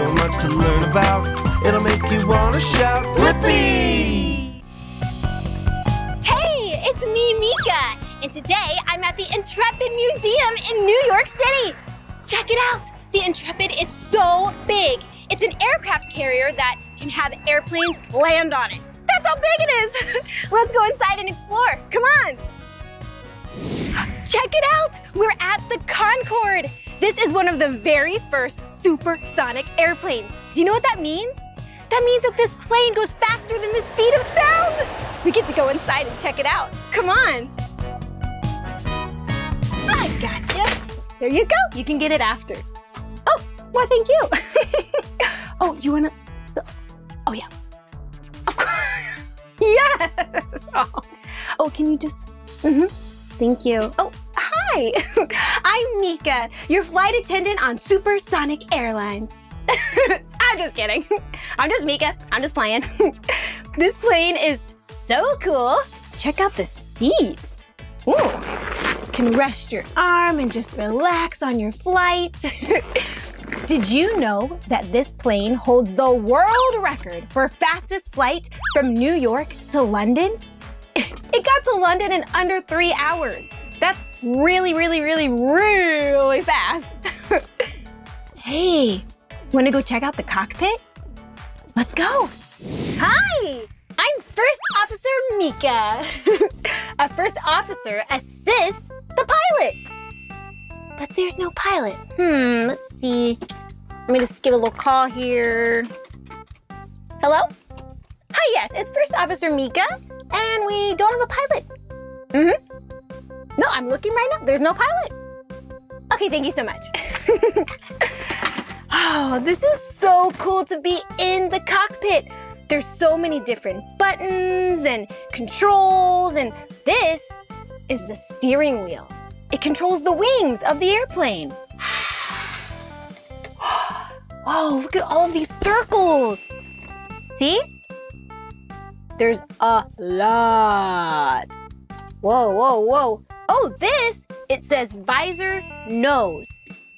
so much to learn about. It'll make you want to shout, Blippi! Hey, it's me, Meekah. And today I'm at the Intrepid Museum in New York City. Check it out. The Intrepid is so big. It's an aircraft carrier that can have airplanes land on it. That's how big it is. Let's go inside and explore. Come on. Check it out. We're at the Concorde. This is one of the very first supersonic airplanes. Do you know what that means? That means that this plane goes faster than the speed of sound. We get to go inside and check it out. Come on. I gotcha. There you go. You can get it after. Oh, well, thank you. Oh, you wanna? Oh, yeah. Yes. Oh, can you just? Thank you. Oh, hi. I'm Meekah, your flight attendant on Supersonic Airlines. I'm just kidding. I'm just Meekah. I'm just playing. This plane is so cool. Check out the seats. Ooh. You can rest your arm and just relax on your flight. Did you know that this plane holds the world record for fastest flight from New York to London? It got to London in under 3 hours. That's really, really, really, really fast. Hey, wanna go check out the cockpit? Let's go. Hi, I'm First Officer Meekah. A first officer assists the pilot. But there's no pilot. Let's see. Let me just give a little call here. Hello? Hi, yes, it's First Officer Meekah, and we don't have a pilot. No, I'm looking right now. There's no pilot. Okay, thank you so much. Oh, this is so cool to be in the cockpit. There's so many different buttons and controls, and this is the steering wheel. It controls the wings of the airplane. Whoa, look at all of these circles. See? There's a lot. Whoa, whoa, whoa. Oh, this, it says visor nose.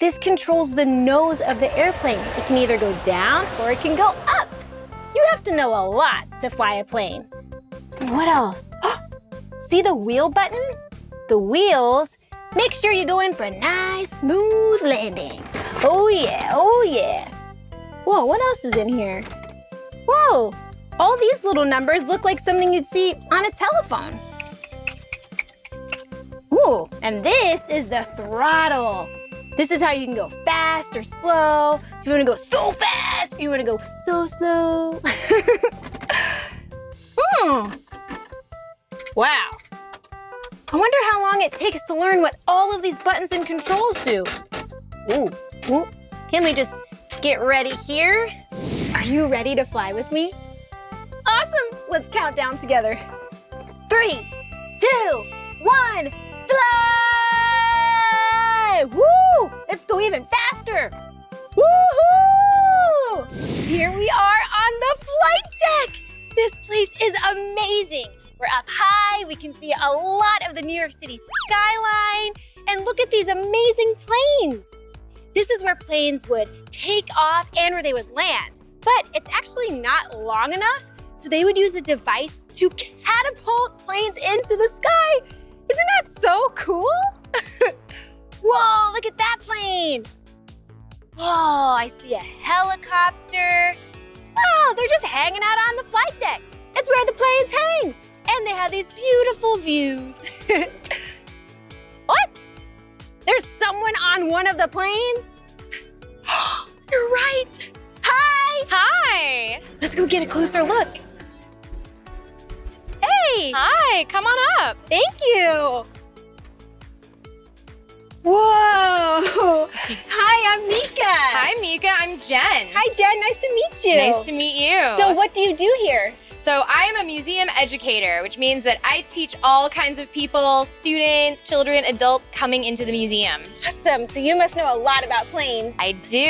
This controls the nose of the airplane. It can either go down or it can go up. You have to know a lot to fly a plane. What else? See the wheel button? The wheels. Make sure you go in for a nice, smooth landing. Oh yeah, oh yeah. Whoa, what else is in here? Whoa, all these little numbers look like something you'd see on a telephone. Ooh, and this is the throttle. This is how you can go fast or slow. So if you wanna go so fast, you wanna go so slow. Wow. I wonder how long it takes to learn what all of these buttons and controls do. Ooh, ooh. Can we just get ready here? Are you ready to fly with me? Awesome, let's count down together. 3, 2, 1, fly! Woo, let's go even faster. Woohoo! Here we are on the flight deck. This place is amazing. We're up high, we can see a lot of the New York City skyline, and look at these amazing planes. This is where planes would take off and where they would land, but it's actually not long enough, so they would use a device to catapult planes into the sky. Isn't that so cool? Whoa, look at that plane. Whoa, I see a helicopter. Wow, they're just hanging out on the flight deck. It's where the planes hang. And they have these beautiful views. What? There's someone on one of the planes? You're right. Hi. Hi. Let's go get a closer look. Hey. Hi, come on up. Thank you. Whoa. Hi, I'm Meekah. Hi, Meekah. I'm Jen. Hi, Jen. Nice to meet you. Nice to meet you. So what do you do here? So I am a museum educator, which means that I teach all kinds of people, students, children, adults coming into the museum. Awesome, so you must know a lot about planes. I do.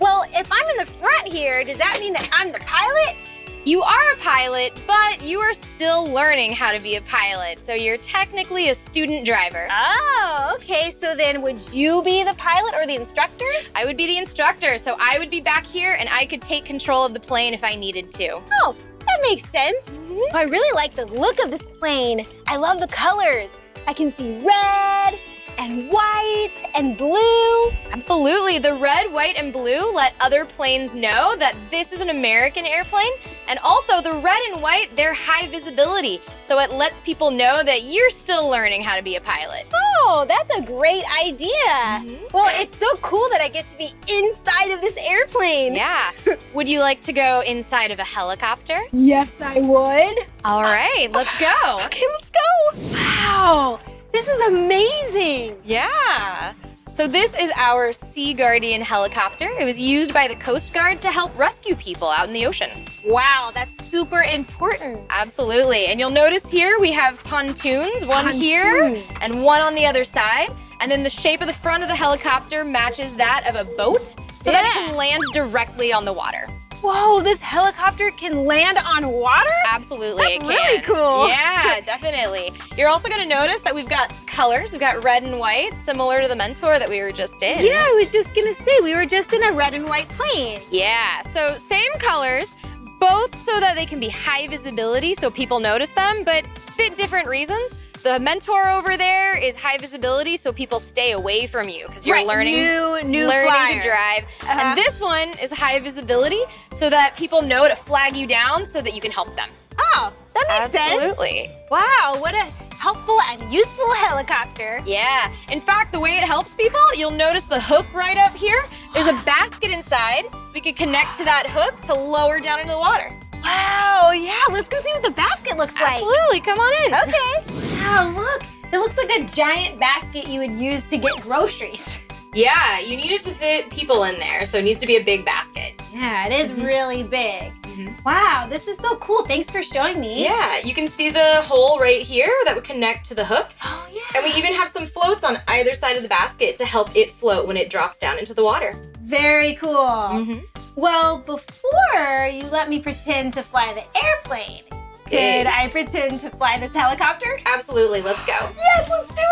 Well, if I'm in the front here, does that mean that I'm the pilot? You are a pilot, but you are still learning how to be a pilot, so you're technically a student driver. Oh, okay, so then would you be the pilot or the instructor? I would be the instructor, so I would be back here and I could take control of the plane if I needed to. Oh, that makes sense. Mm-hmm. I really like the look of this plane. I love the colors. I can see red and white and blue. Absolutely, the red, white, and blue let other planes know that this is an American airplane. And also the red and white, they're high visibility. So it lets people know that you're still learning how to be a pilot. Oh, that's a great idea. Mm-hmm. Well, it's so cool that I get to be inside of this airplane. Yeah. Would you like to go inside of a helicopter? Yes, I would. All right, let's go. Okay, let's go. Wow. This is amazing. Yeah. So this is our Sea Guardian helicopter. It was used by the Coast Guard to help rescue people out in the ocean. Wow, that's super important. Absolutely. And you'll notice here we have pontoons, one here and one on the other side. And then the shape of the front of the helicopter matches that of a boat so that it can land directly on the water. Whoa, this helicopter can land on water? Absolutely, it can. That's really cool. Yeah, definitely. You're also gonna notice that we've got colors. We've got red and white, similar to the Mentor that we were just in. Yeah, I was just gonna say, we were just in a red and white plane. Yeah, so same colors, both so that they can be high visibility so people notice them, but fit different reasons. The Mentor over there is high visibility, so people stay away from you because you're learning to drive. And this one is high visibility, so that people know to flag you down so that you can help them. Oh, that makes sense. Absolutely. Wow, what a helpful and useful helicopter. Yeah. In fact, the way it helps people, you'll notice the hook right up here. There's a basket inside. We could connect to that hook to lower down into the water. Wow, yeah, let's go see what the basket looks like. Absolutely, come on in. Okay. Wow, look, it looks like a giant basket you would use to get groceries. Yeah, you need it to fit people in there, so it needs to be a big basket. Yeah, it is really big. Mm-hmm. Wow, this is so cool. Thanks for showing me. Yeah, you can see the hole right here that would connect to the hook. Oh, yeah. And we even have some floats on either side of the basket to help it float when it drops down into the water. Very cool. Mm-hmm. Well, before you let me pretend to fly the airplane, did I pretend to fly this helicopter? Absolutely, let's go. Yes, let's do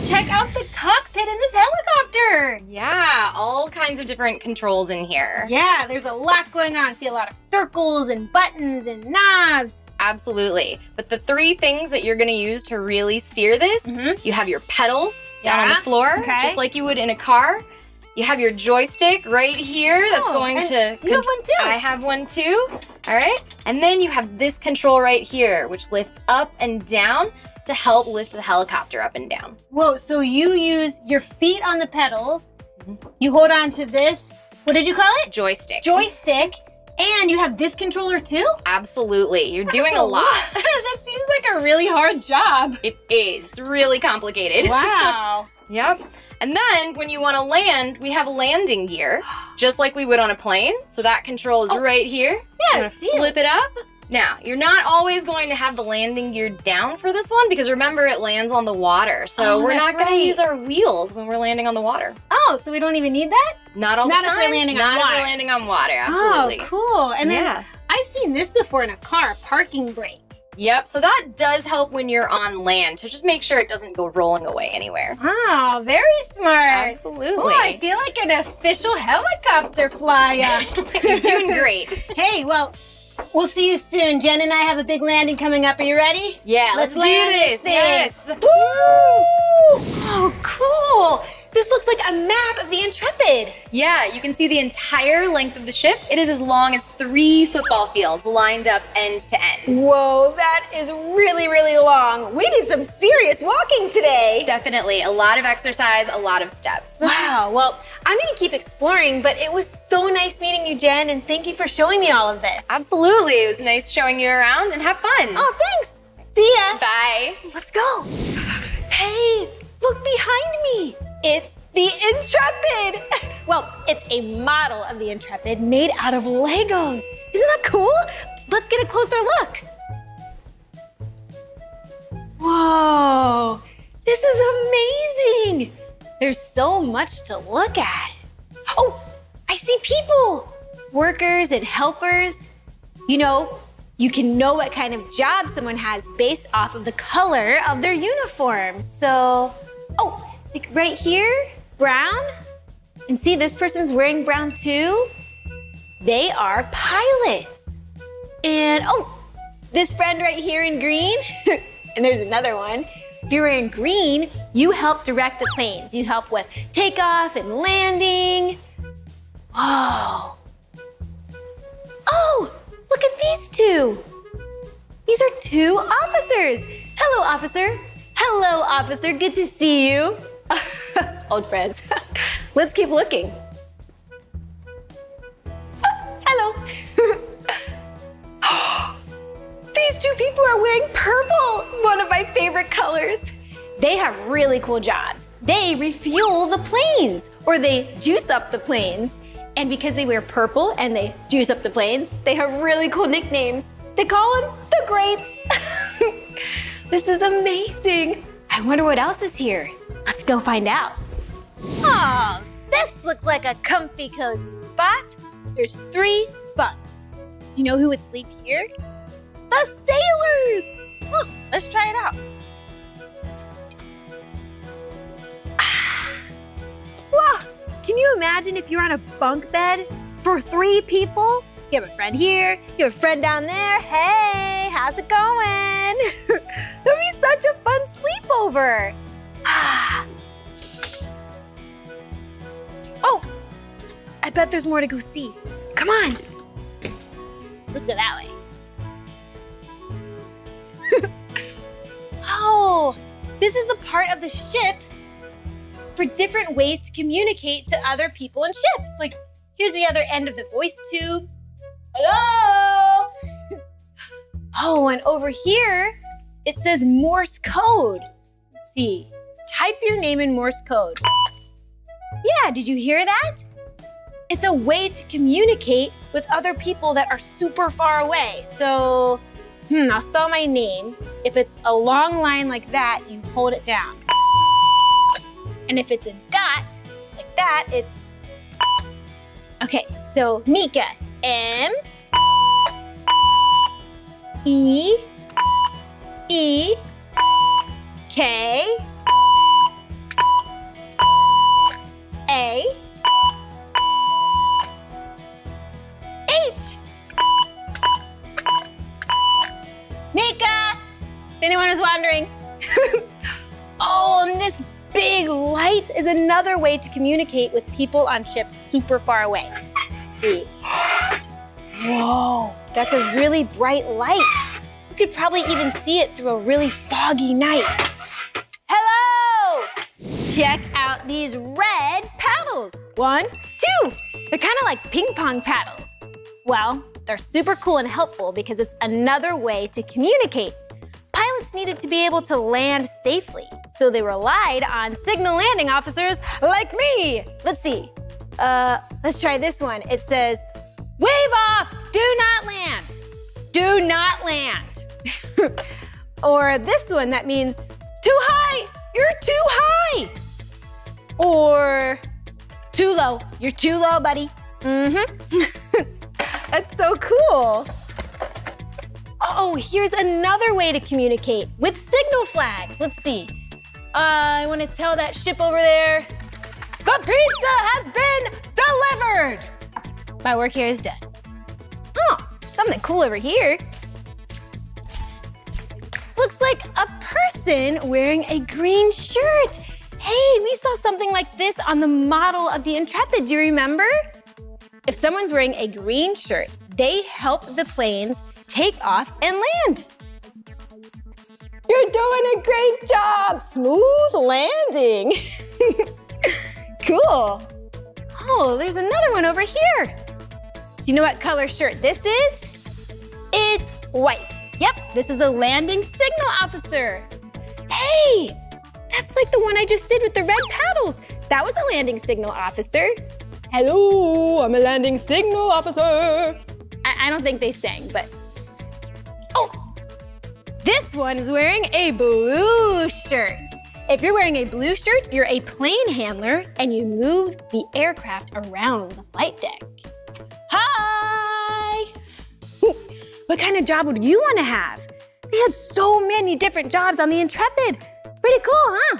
it. Check out the cockpit in this helicopter. Yeah, all kinds of different controls in here. Yeah, there's a lot going on. I see a lot of circles and buttons and knobs. Absolutely, but the three things that you're gonna use to really steer this, you have your pedals down on the floor, just like you would in a car. You have your joystick right here that's going to... You have one too. I have one too. All right. And then you have this control right here, which lifts up and down to help lift the helicopter up and down. Whoa, so you use your feet on the pedals. You hold on to this. What did you call it? Joystick. Joystick. And you have this controller too? Absolutely. You're doing a lot. That seems like a really hard job. It is. It's really complicated. Wow. Yep. And then when you want to land, we have landing gear, just like we would on a plane. So that control is right here. Yeah, flip it up. Now, you're not always going to have the landing gear down for this one because remember it lands on the water. So we're not going to use our wheels when we're landing on the water. Oh, so we don't even need that? Not all the time. Not if we're landing on water. Not if we're landing on water, absolutely. Oh, cool. And then I've seen this before in a car, parking brake. Yep, so that does help when you're on land to just make sure it doesn't go rolling away anywhere. Wow, very smart. Absolutely. Oh, I feel like an official helicopter flyer. You're doing great. Hey, well, we'll see you soon. Jen and I have a big landing coming up. Are you ready? Yeah, let's land do this. Yes. Woo! Oh, cool. This looks like a map of the Intrepid. Yeah, you can see the entire length of the ship. It is as long as 3 football fields lined up end to end. Whoa, that is really, really long. We did some serious walking today. Definitely, a lot of exercise, a lot of steps. Wow, well, I'm gonna keep exploring, but it was so nice meeting you, Jen, and thank you for showing me all of this. Absolutely, it was nice showing you around and have fun. Oh, thanks. See ya. Bye. Let's go. Hey, look behind me. It's the Intrepid! Well, it's a model of the Intrepid made out of Legos. Isn't that cool? Let's get a closer look. Whoa, this is amazing. There's so much to look at. Oh, I see people, workers and helpers. You know, You can know what kind of job someone has based off of the color of their uniform. So, oh, like right here, brown. And see, this person's wearing brown too. They are pilots. And oh, this friend right here in green, and there's another one. If you're in green, you help direct the planes. You help with takeoff and landing. Whoa. Oh, look at these two. These are two officers. Hello, officer. Hello, officer. Good to see you. Old friends. Let's keep looking. Oh, hello. These two people are wearing purple, one of my favorite colors. They have really cool jobs. They refuel the planes, or they juice up the planes. And because they wear purple and they juice up the planes, they have really cool nicknames. They call them the grapes. This is amazing. I wonder what else is here. Let's go find out. Oh, this looks like a comfy, cozy spot. There's 3 bunks. Do you know who would sleep here? The sailors! Oh, let's try it out. Ah. Wow, can you imagine if you're on a bunk bed for 3 people? You have a friend here, you have a friend down there. Hey, how's it going? That'd be such a fun sleepover. Ah. Oh, I bet there's more to go see. Come on. Let's go that way. Oh, this is the part of the ship for different ways to communicate to other people and ships. Like, here's the other end of the voice tube. Hello! Oh, and over here, it says Morse code. Let's see, type your name in Morse code. Yeah, did you hear that? It's a way to communicate with other people that are super far away. So, I'll spell my name. If it's a long line like that, you hold it down. And if it's a dot, like that, it's... Okay, so Meekah. M-E-E-K-A-H. Meekah! If anyone is wondering. Oh, and this big light is another way to communicate with people on ships super far away. Let's see. Whoa, that's a really bright light. You could probably even see it through a really foggy night. Hello! Check out these red paddles. 1, 2. They're kind of like ping pong paddles. Well, they're super cool and helpful because it's another way to communicate. Pilots needed to be able to land safely, so they relied on signal landing officers like me. Let's see. Let's try this one. It says, wave off, do not land. Do not land. Or this one that means, too high, you're too high. Or too low, you're too low, buddy. Mm-hmm. That's so cool. Oh, here's another way to communicate with signal flags. Let's see. I want to tell that ship over there, the pizza has been delivered. My work here is done. Oh, something cool over here. Looks like a person wearing a green shirt. Hey, we saw something like this on the model of the Intrepid, do you remember? If someone's wearing a green shirt, they help the planes take off and land. You're doing a great job. Smooth landing. Cool. Oh, there's another one over here. Do you know what color shirt this is? It's white. Yep, this is a landing signal officer. Hey, that's like the one I just did with the red paddles. That was a landing signal officer. Hello, I'm a landing signal officer. I don't think they sang, but... Oh, this one is wearing a blue shirt. If you're wearing a blue shirt, you're a plane handler, and you move the aircraft around the flight deck. Hi! What kind of job would you want to have? They had so many different jobs on the Intrepid. Pretty cool, huh?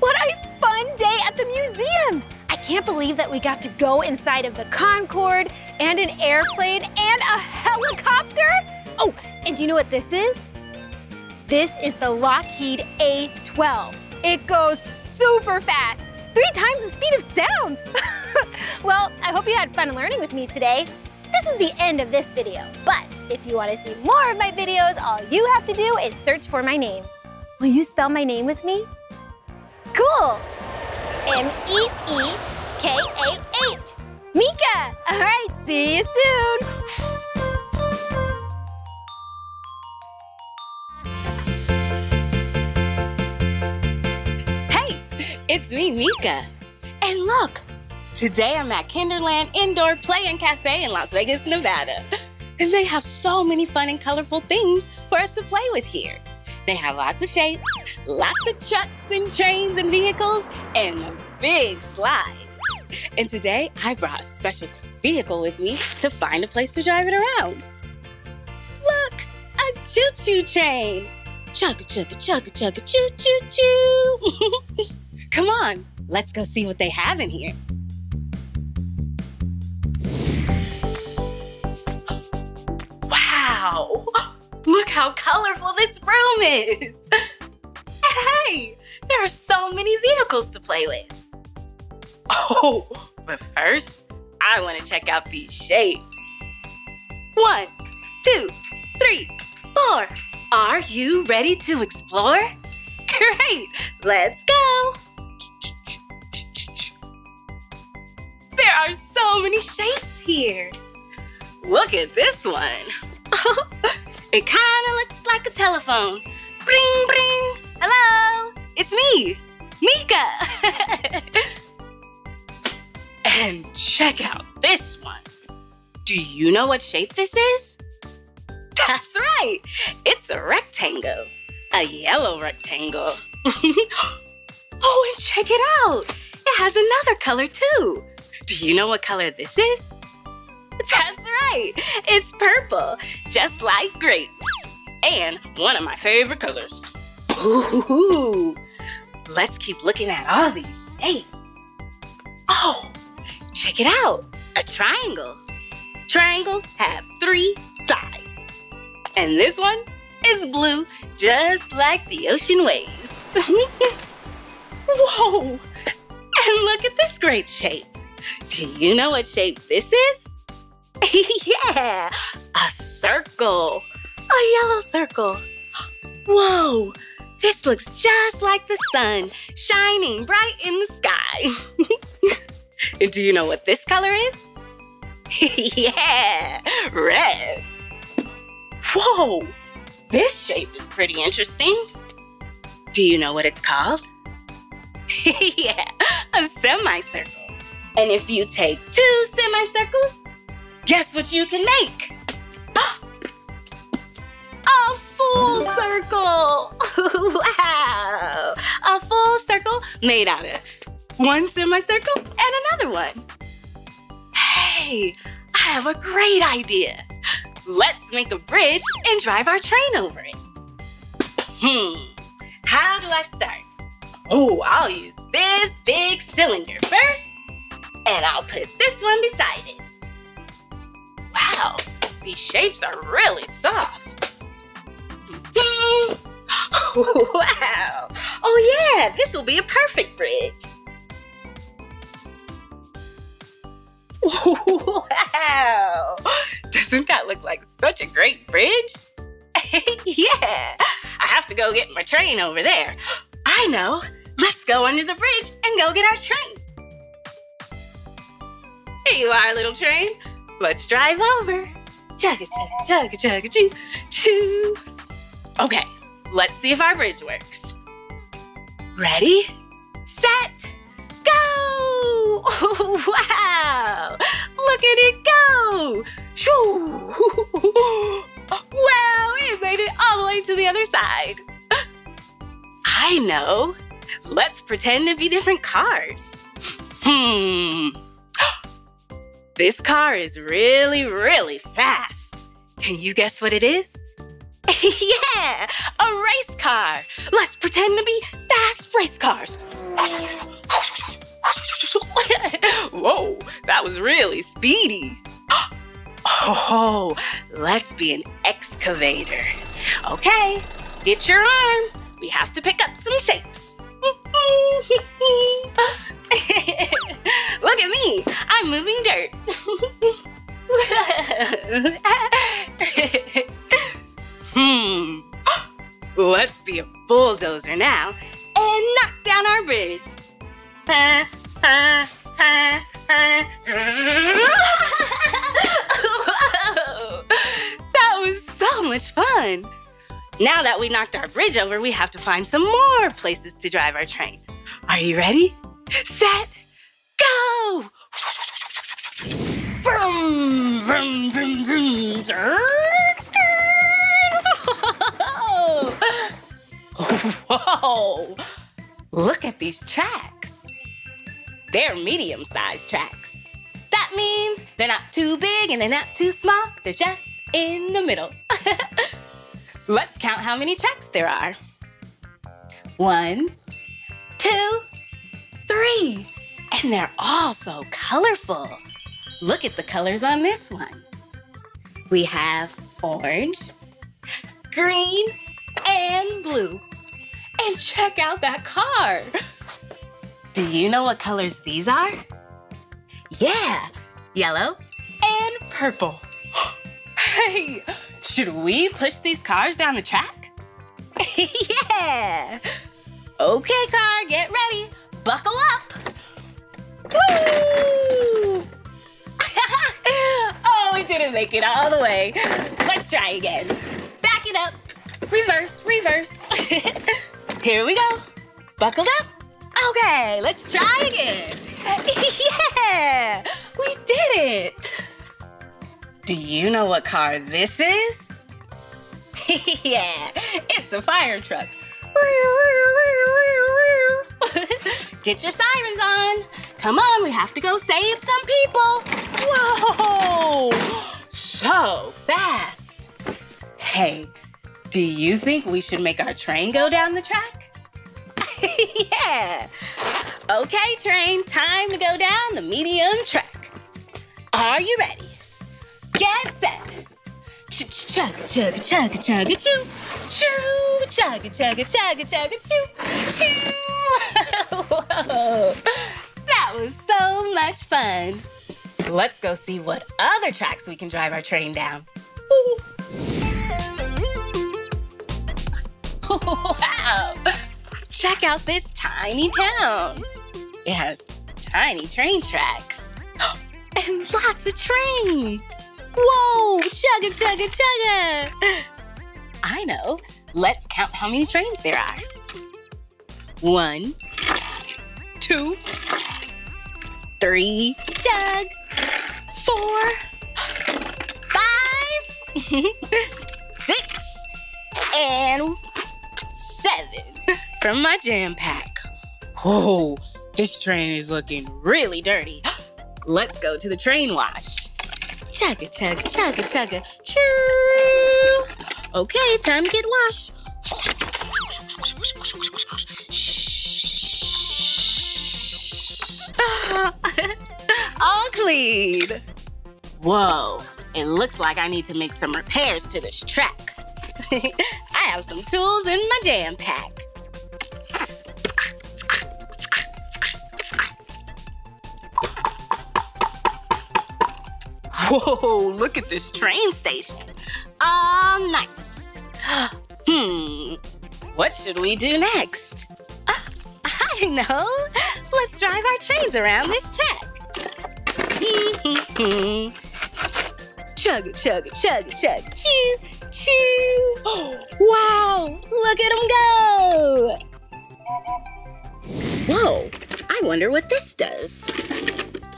What a fun day at the museum! I can't believe that we got to go inside of the Concorde and an airplane and a helicopter. Oh, and do you know what this is? This is the Lockheed A12. It goes super fast, 3 times the speed of sound. Well, I hope you had fun learning with me today. This is the end of this video, but if you want to see more of my videos, all you have to do is search for my name. Will you spell my name with me? Cool. M-E-E-K-A-H. Meekah. All right, see you soon. Hey, it's me, Meekah. And look, today I'm at Kinderland Indoor Play and Cafe in Las Vegas, Nevada. And they have so many fun and colorful things for us to play with here. They have lots of shapes, lots of trucks and trains and vehicles, and a big slide. And today, I brought a special vehicle with me to find a place to drive it around. Look, a choo-choo train. Chugga-chugga-chugga-chugga-choo-choo-choo. Come on, let's go see what they have in here. Wow. Look how colorful this room is! Hey, there are so many vehicles to play with. Oh, but first, I want to check out these shapes. 1, 2, 3, 4. Are you ready to explore? Great, let's go. There are so many shapes here. Look at this one. It kinda looks like a telephone. Bring, bring. Hello, it's me, Meekah. And check out this one. Do you know what shape this is? That's right, it's a rectangle, a yellow rectangle. Oh, and check it out. It has another color too. Do you know what color this is? That's right, it's purple, just like grapes. And one of my favorite colors. Ooh, let's keep looking at all these shapes. Oh, check it out, a triangle. Triangles have 3 sides. And this one is blue, just like the ocean waves. Whoa, and look at this great shape. Do you know what shape this is? Yeah, a circle, a yellow circle. Whoa, this looks just like the sun, shining bright in the sky. And do you know what this color is? Yeah, red. Whoa, this shape is pretty interesting. Do you know what it's called? Yeah, a semicircle. And if you take 2 semicircles, guess what you can make? A full circle! Wow! A full circle made out of 1 semicircle and another one. Hey, I have a great idea. Let's make a bridge and drive our train over it. How do I start? Oh, I'll use this big cylinder first, and I'll put this one beside it. Wow, these shapes are really soft. Wow, oh yeah, this will be a perfect bridge. Wow, doesn't that look like such a great bridge? Yeah, I have to go get my train over there. I know, let's go under the bridge and go get our train. Here you are, little train. Let's drive over. Chugga chugga chugga chugga choo choo. Okay, let's see if our bridge works. Ready, set, go! Wow! Look at it go! Wow! It made it all the way to the other side. I know. Let's pretend to be different cars. This car is really, really fast. Can you guess what it is? Yeah, a race car. Let's pretend to be fast race cars. Whoa, that was really speedy. Oh, let's be an excavator. Okay, get your arm. We have to pick up some shapes. Look at me, I'm moving dirt. Let's be a bulldozer now and knock down our bridge. That was so much fun. Now that we knocked our bridge over, we have to find some more places to drive our train. Are you ready? Set, go! Vroom, vroom, vroom, vroom. Whoa! Look at these tracks. They're medium-sized tracks. That means they're not too big and they're not too small. They're just in the middle. Let's count how many tracks there are. 1, 2, 3. And they're all so colorful. Look at the colors on this one. We have orange, green, and blue. And check out that car. Do you know what colors these are? Yeah, yellow and purple. Hey, should we push these cars down the track? Yeah. Okay, car, get ready. Buckle up. Woo! Oh, we didn't make it all the way. Let's try again. Back it up. Reverse, reverse. Here we go. Buckled up? Okay, let's try again. Yeah, we did it. Do you know what car this is? Yeah, it's a fire truck. Get your sirens on. Come on, we have to go save some people. Whoa, so fast. Hey. Do you think we should make our train go down the track? Yeah. Okay, train, time to go down the medium track. Are you ready? Get set. Chug-a-chug-a-chug-a-chug-a-chug-a-choo. Choo. Chug-a-chug-a-chug-a-chug-a-choo. Choo. Whoa. That was so much fun. Let's go see what other tracks we can drive our train down. Ooh. Wow! Check out this tiny town. It has tiny train tracks and lots of trains. Whoa! Chugga, chugga, chugga! I know. Let's count how many trains there are. 1, 2, 3, chug, 4, 5, 6, and 7 from my jam pack. Oh, this train is looking really dirty. Let's go to the train wash. Chugga, chugga, chugga, chugga, choo. Okay, time to get washed. All clean. Whoa, it looks like I need to make some repairs to this track. I have some tools in my jam pack. Whoa, look at this train station. All nice. What should we do next? I know. Let's drive our trains around this track. Chug, chug, chug, chug, choo. Choo! Wow! Look at them go! Whoa! I wonder what this does.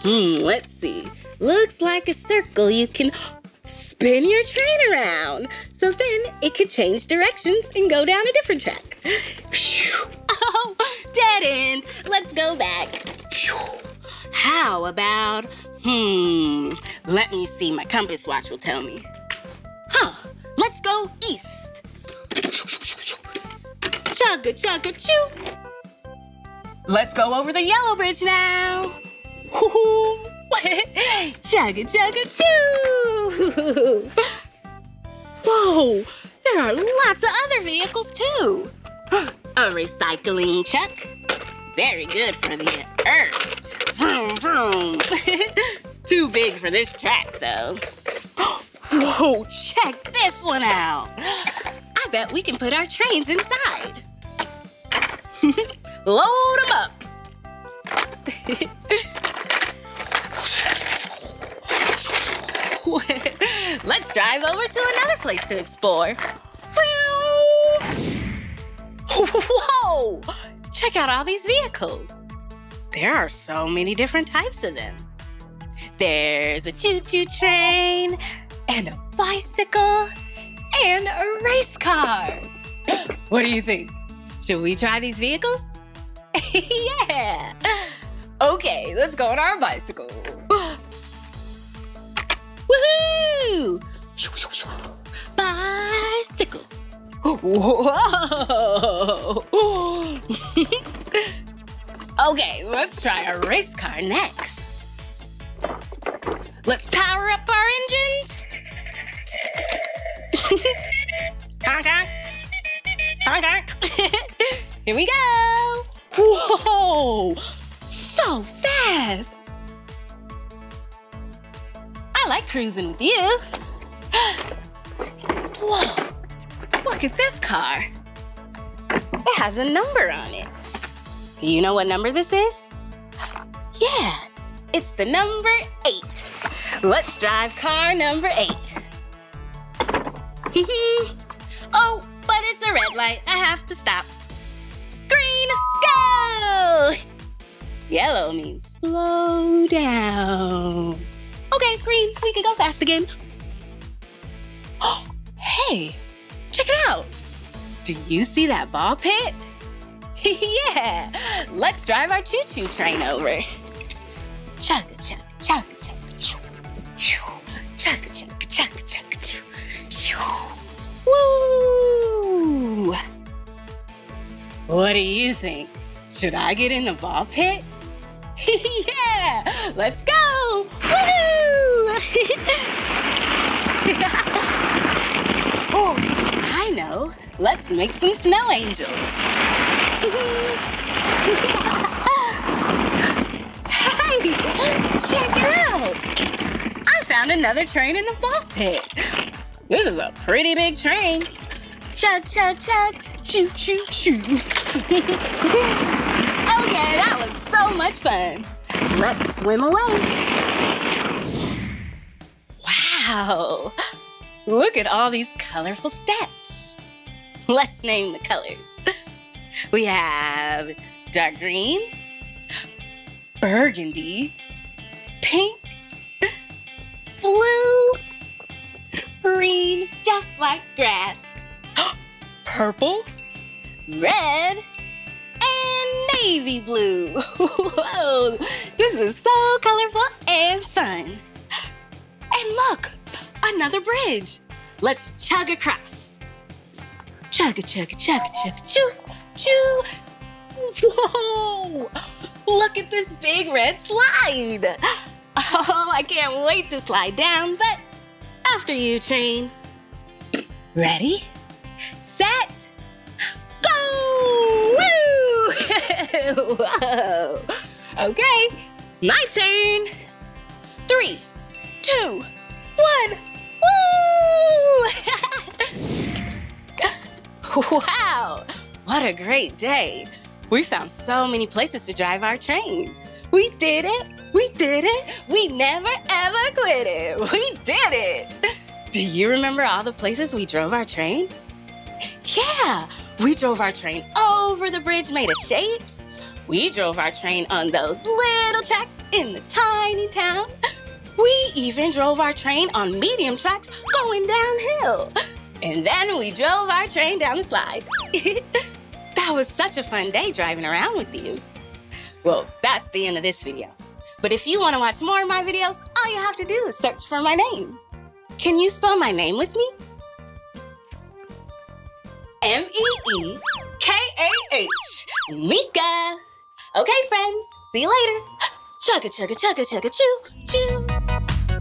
Let's see. Looks like a circle. You can spin your train around. So then it could change directions and go down a different track. Oh, dead end. Let's go back. How about, let me see. My compass watch will tell me. go east. Chugga chugga choo. Let's go over the yellow bridge now. Chugga chugga choo. Whoa, there are lots of other vehicles too. A recycling truck. Very good for the earth. Vroom, vroom. Too big for this track, though. Whoa, check this one out. I bet we can put our trains inside. Load them up. Let's drive over to another place to explore. Whoa! Check out all these vehicles. There are so many different types of them. There's a choo-choo train, and a bicycle, and a race car. What do you think? Should we try these vehicles? Yeah! Okay, let's go on our bicycle. Woohoo! Bicycle. Whoa! Okay, let's try a race car next. Let's power up our engines. Honk, honk. Honk, honk. Here we go. Whoa! So fast. I like cruising with you. Whoa. Look at this car. It has a number on it. Do you know what number this is? Yeah, it's the number 8. Let's drive car number 8. Oh, but it's a red light. I have to stop. Green, go! Yellow means slow down. Okay, green, we can go fast again. Oh, hey. Check it out! Do you see that ball pit? Yeah! Let's drive our choo-choo train over. Chugga chugga chugga chugga choo choo. Chugga chugga chugga chugga choo choo. Woo! What do you think? Should I get in the ball pit? Yeah! Let's go! Woohoo! Oh, I know. Let's make some snow angels. Hey, check it out. I found another train in the ball pit. This is a pretty big train. Chug, chug, chug, choo, choo, choo. Okay, that was so much fun. Let's swim away. Wow. Look at all these colorful steps. Let's name the colors. We have dark green, burgundy, pink, blue, green, just like grass, purple, red, and navy blue. Whoa, this is so colorful and fun. And look. Another bridge. Let's chug across. Chugga, chugga, chugga, chugga, choo, choo. Whoa! Look at this big red slide. Oh, I can't wait to slide down, but after you, train. Ready, set, go! Woo! Whoa! Okay, my turn. 3, 2, 1. Woo! Wow, what a great day. We found so many places to drive our train. We did it, we did it, we never ever quit it. We did it. Do you remember all the places we drove our train? Yeah, we drove our train over the bridge made of shapes. We drove our train on those little tracks in the tiny town. We even drove our train on medium tracks going downhill. And then we drove our train down the slide. That was such a fun day driving around with you. Well, that's the end of this video. But if you want to watch more of my videos, all you have to do is search for my name. Can you spell my name with me? M-E-E-K-A-H. Meekah. Okay, friends. See you later. Chugga, chugga, chugga, chugga, choo, choo.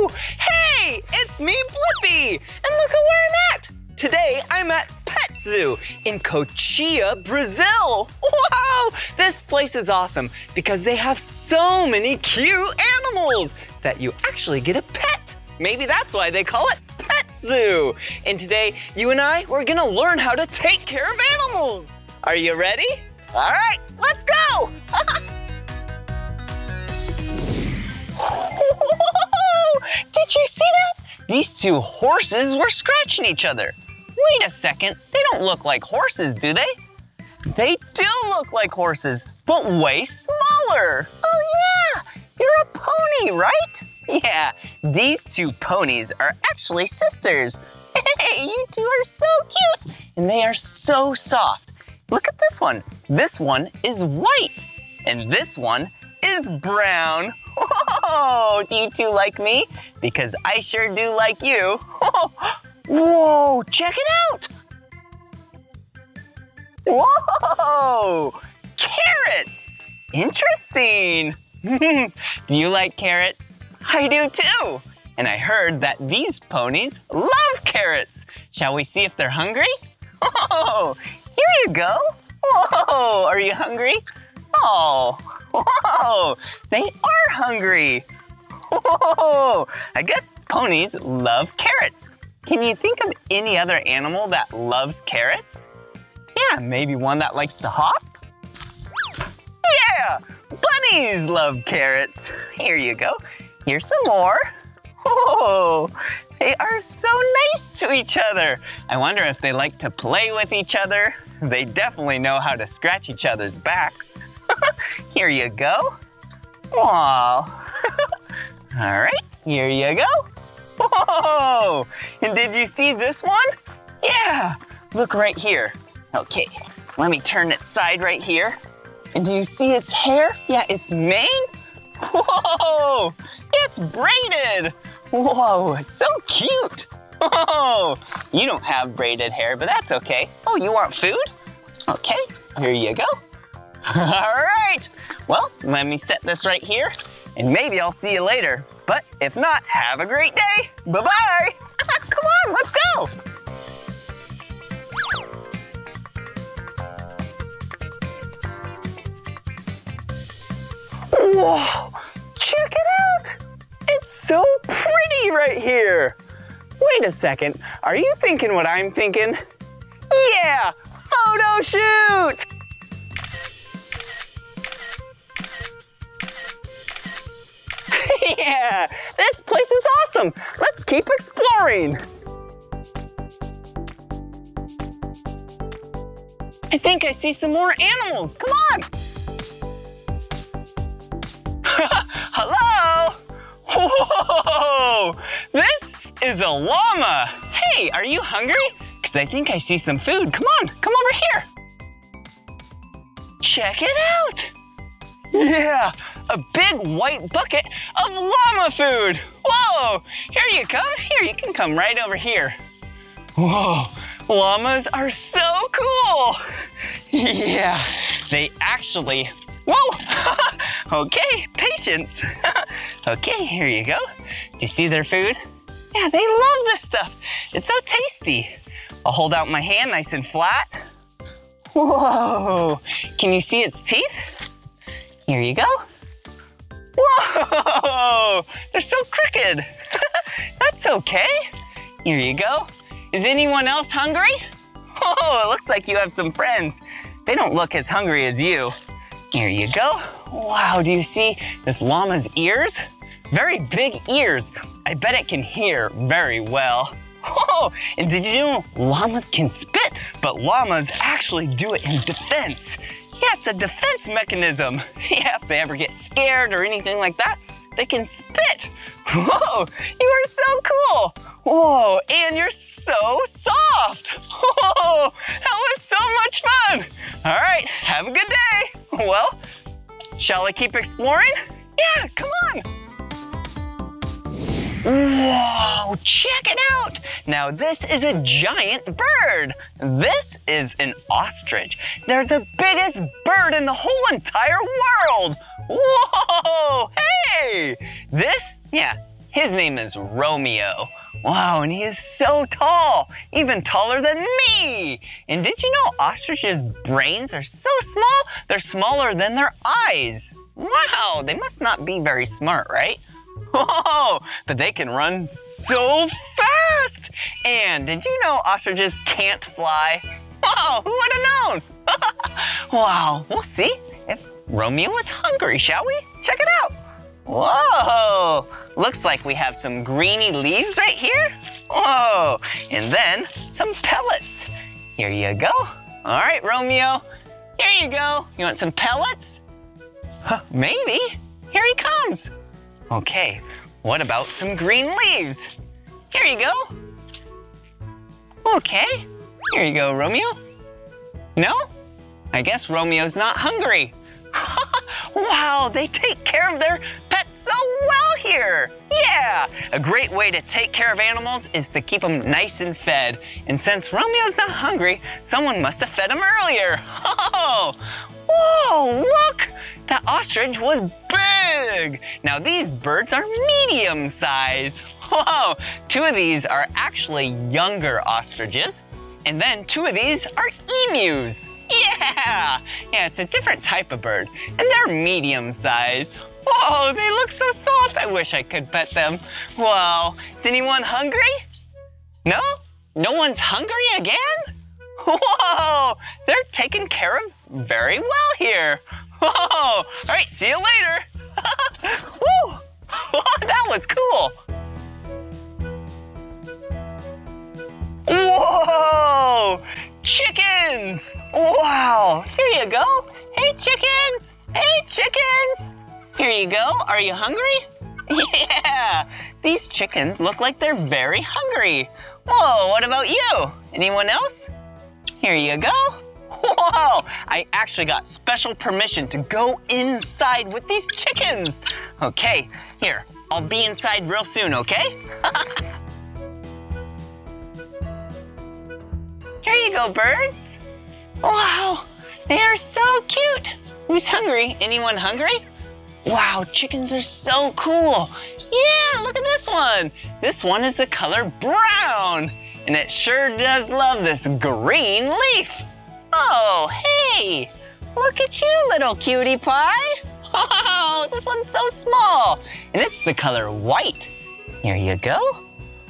Ooh, hey, it's me, Blippi. And look at where I'm at. Today, I'm at Pet Zoo in Cochia, Brazil. Wow, this place is awesome because they have so many cute animals that you actually get a pet. Maybe that's why they call it Pet Zoo. And today, you and I, we're gonna learn how to take care of animals. Are you ready? All right, let's go. Whoa, did you see that? These two horses were scratching each other. Wait a second, they don't look like horses, do they? They do look like horses, but way smaller. Oh yeah, you're a pony, right? Yeah, these two ponies are actually sisters. Hey, you two are so cute, and they are so soft. Look at this one. This one is white, and this one is brown. Whoa, do you two like me? Because I sure do like you. Whoa, check it out. Whoa, carrots. Interesting. Do you like carrots? I do too. And I heard that these ponies love carrots. Shall we see if they're hungry? Oh, here you go. Whoa, are you hungry? Oh, whoa, they are hungry. Whoa, I guess ponies love carrots. Can you think of any other animal that loves carrots? Yeah, maybe one that likes to hop? Yeah, bunnies love carrots. Here you go. Here's some more. Oh, they are so nice to each other. I wonder if they like to play with each other. They definitely know how to scratch each other's backs. Here you go. Aw. All right, here you go. Whoa! And did you see this one? Yeah, look right here. Okay, let me turn its side right here. And do you see its hair? Yeah, its mane? Whoa! It's braided! Whoa, it's so cute! Whoa! You don't have braided hair, but that's okay. Oh, you want food? Okay, here you go. All right, well, let me set this right here and maybe I'll see you later. But if not, have a great day. Bye-bye. Come on, let's go. Whoa, check it out. It's so pretty right here. Wait a second, are you thinking what I'm thinking? Yeah, photo shoot. Yeah, this place is awesome. Let's keep exploring. I think I see some more animals. Come on. Hello. Whoa, this is a llama. Hey, are you hungry? Because I think I see some food. Come on, come over here. Check it out. Yeah, a big white bucket of llama food. Whoa, here you come. Here, you can come right over here. Whoa, llamas are so cool. Yeah, they actually, whoa. Okay, patience. Okay, here you go. Do you see their food? Yeah, they love this stuff. It's so tasty. I'll hold out my hand nice and flat. Whoa, can you see its teeth? Here you go. Whoa, they're so crooked. That's okay. Here you go. Is anyone else hungry? Oh, it looks like you have some friends. They don't look as hungry as you. Here you go. Wow, do you see this llama's ears? Very big ears. I bet it can hear very well. Oh, and did you know llamas can spit, but llamas actually do it in defense. Yeah, it's a defense mechanism. Yeah, if they ever get scared or anything like that, they can spit. Whoa, you are so cool. Whoa, and you're so soft. Whoa, that was so much fun. All right, have a good day. Well, shall I keep exploring? Yeah, come on. Whoa, Check it out! Now this is a giant bird. This is an ostrich. They're the biggest bird in the whole entire world. Whoa, hey! This, yeah, his name is Romeo. Wow, and he is so tall, even taller than me. And did you know ostriches' brains are so small, they're smaller than their eyes. Wow, they must not be very smart, right? Whoa, but they can run so fast. And did you know ostriches can't fly? Whoa, who would have known? Wow, we'll see if Romeo is hungry, shall we? Check it out. Whoa, looks like we have some greeny leaves right here. Whoa, and then some pellets. Here you go. All right, Romeo, here you go. You want some pellets? Huh, maybe. Here he comes. Okay, what about some green leaves? Here you go. Okay, here you go, Romeo. No? I guess Romeo's not hungry. Wow, they take care of their pets so well here. Yeah, a great way to take care of animals is to keep them nice and fed. And since Romeo's not hungry, someone must have fed him earlier. Oh, whoa, look, that ostrich was big. Now these birds are medium sized. Whoa, two of these are actually younger ostriches. And then two of these are emus. Yeah, yeah, it's a different type of bird, and they're medium-sized. Whoa, they look so soft. I wish I could pet them. Wow, is anyone hungry? No? No one's hungry again? Whoa, they're taken care of very well here. Whoa, all right, see you later. Woo, that was cool. Whoa! Chickens! Wow, here you go. Hey, chickens! Hey, chickens! Here you go. Are you hungry? Yeah, these chickens look like they're very hungry. Whoa, what about you? Anyone else? Here you go. Whoa, I actually got special permission to go inside with these chickens. Okay, here, I'll be inside real soon, okay? Here you go, birds. Wow, they are so cute. Who's hungry? Anyone hungry? Wow, chickens are so cool. Yeah, look at this one. This one is the color brown, and it sure does love this green leaf. Oh, hey, look at you, little cutie pie. Oh, this one's so small, and it's the color white. Here you go.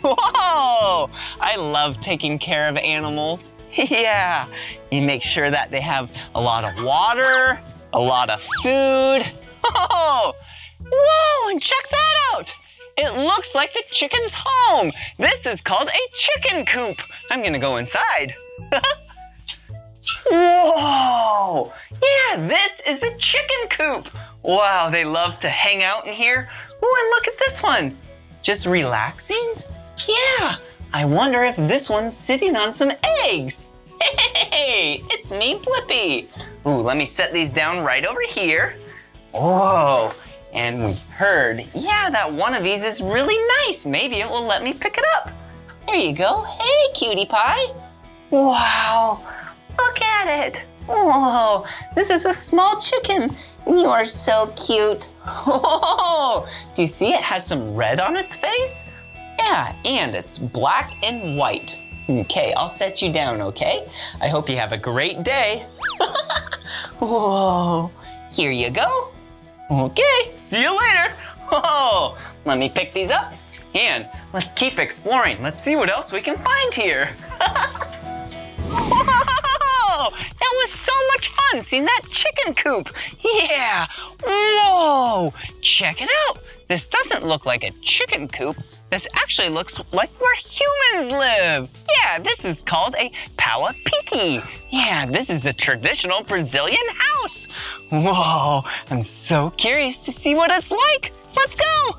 Whoa, I love taking care of animals. Yeah, you make sure that they have a lot of water, a lot of food. Oh, whoa, and check that out. It looks like the chicken's home. This is called a chicken coop. I'm gonna go inside. Whoa, yeah, this is the chicken coop. Wow, they love to hang out in here. Ooh, and look at this one. Just relaxing? Yeah, I wonder if this one's sitting on some eggs. Hey, it's me, Blippi. Ooh, let me set these down right over here. Whoa, and we heard, yeah, that one of these is really nice. Maybe it will let me pick it up. There you go. Hey, cutie pie. Wow, look at it. Whoa, this is a small chicken. You are so cute. Oh, do you see it has some red on its face? Yeah, and it's black and white. Okay, I'll set you down, okay? I hope you have a great day. Whoa, here you go. Okay, see you later. Oh, let me pick these up and let's keep exploring. Let's see what else we can find here. Whoa, that was so much fun seeing that chicken coop. Yeah, whoa, check it out. This doesn't look like a chicken coop. This actually looks like where humans live. Yeah, this is called a Pau-a-piqui. Yeah, this is a traditional Brazilian house. Whoa, I'm so curious to see what it's like. Let's go.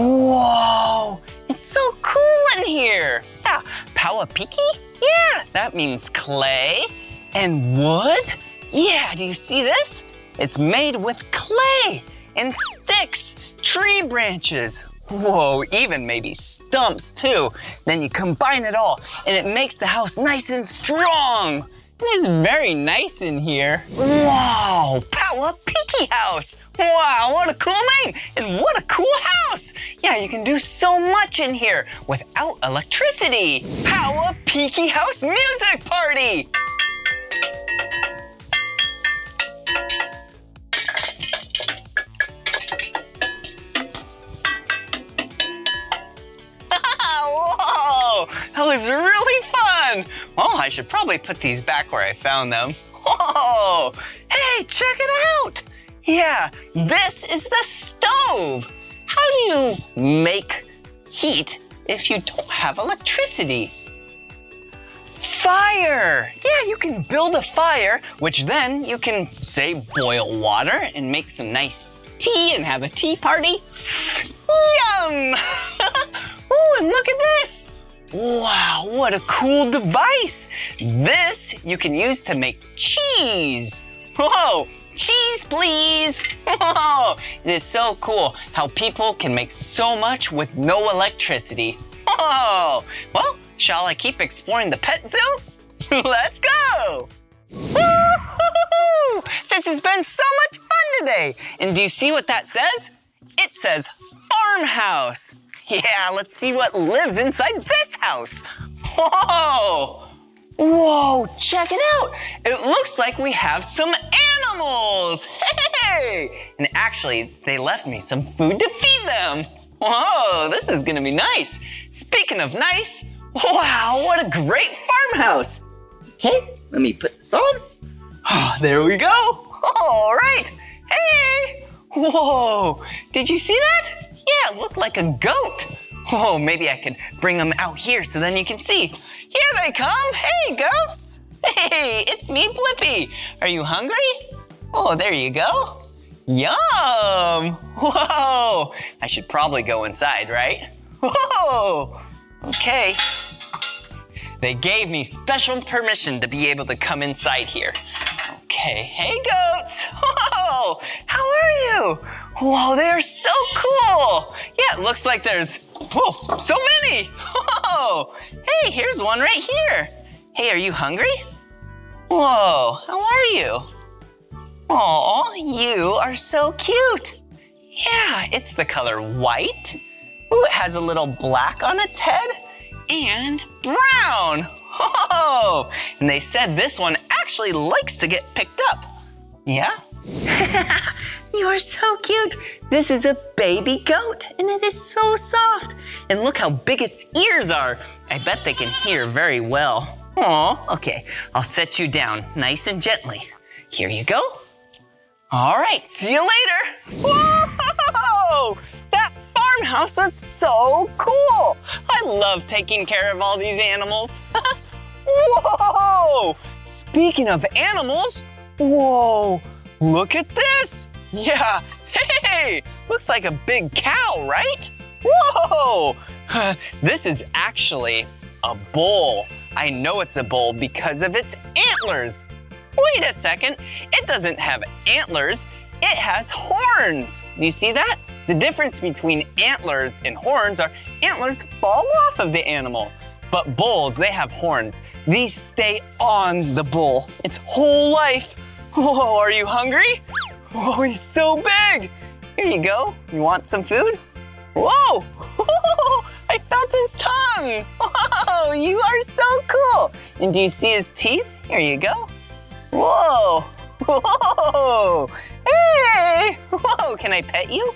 Whoa, it's so cool in here. Yeah, Pau-a-piqui? Yeah, that means clay and wood. Yeah, do you see this? It's made with clay. and sticks, tree branches. Whoa, even maybe stumps too. Then you combine it all and it makes the house nice and strong. It is very nice in here. Wow, Pau-a-piqui house. Wow, what a cool name and what a cool house. Yeah, you can do so much in here without electricity. Pau-a-piqui house music party. Whoa, that was really fun. Well, I should probably put these back where I found them. Whoa, hey, check it out. Yeah, this is the stove. How do you make heat if you don't have electricity? Fire. Yeah, you can build a fire, which then you can, say, boil water and make some nice tea and have a tea party. Yum! Oh, and look at this. Wow, what a cool device. This you can use to make cheese. Whoa, cheese please. Whoa, it is so cool how people can make so much with no electricity. Whoa, well, shall I keep exploring the pet zoo? Let's go. Woo-hoo-hoo-hoo! This has been so much fun today. And do you see what that says? It says farmhouse. Yeah, let's see what lives inside this house. Whoa! Whoa, check it out. It looks like we have some animals. Hey! And actually, they left me some food to feed them. Whoa, this is gonna be nice. Speaking of nice, wow, what a great farmhouse. Hey, let me put this on. Oh, there we go. All right. Hey! Whoa, did you see that? Yeah, it looked like a goat. Oh, maybe I can bring them out here so then you can see. Here they come. Hey, goats. Hey, it's me, Blippi. Are you hungry? Oh, there you go. Yum. Whoa. I should probably go inside, right? Whoa. Okay. They gave me special permission to be able to come inside here. Okay, hey goats, whoa, how are you? Whoa, they are so cool. Yeah, it looks like there's, whoa, so many. Whoa, hey, here's one right here. Hey, are you hungry? Whoa, how are you? Aw, you are so cute. Yeah, it's the color white. Ooh, it has a little black on its head and brown. Whoa! And they said this one actually likes to get picked up. Yeah? You are so cute. This is a baby goat and it is so soft. And look how big its ears are. I bet they can hear very well. Aw, okay, I'll set you down nice and gently. Here you go. All right, see you later. Whoa! That farmhouse was so cool. I love taking care of all these animals. Whoa! Speaking of animals, whoa, look at this. Yeah, hey, looks like a big cow, right? Whoa! This is actually a bull. I know it's a bull because of its antlers. Wait a second, it doesn't have antlers, it has horns. Do you see that? The difference between antlers and horns are antlers fall off of the animal. But bulls, they have horns. These stay on the bull its whole life. Whoa, are you hungry? Whoa, he's so big. Here you go. You want some food? Whoa, I felt his tongue. Whoa, you are so cool. And do you see his teeth? Here you go. Whoa, whoa, hey. Whoa, can I pet you?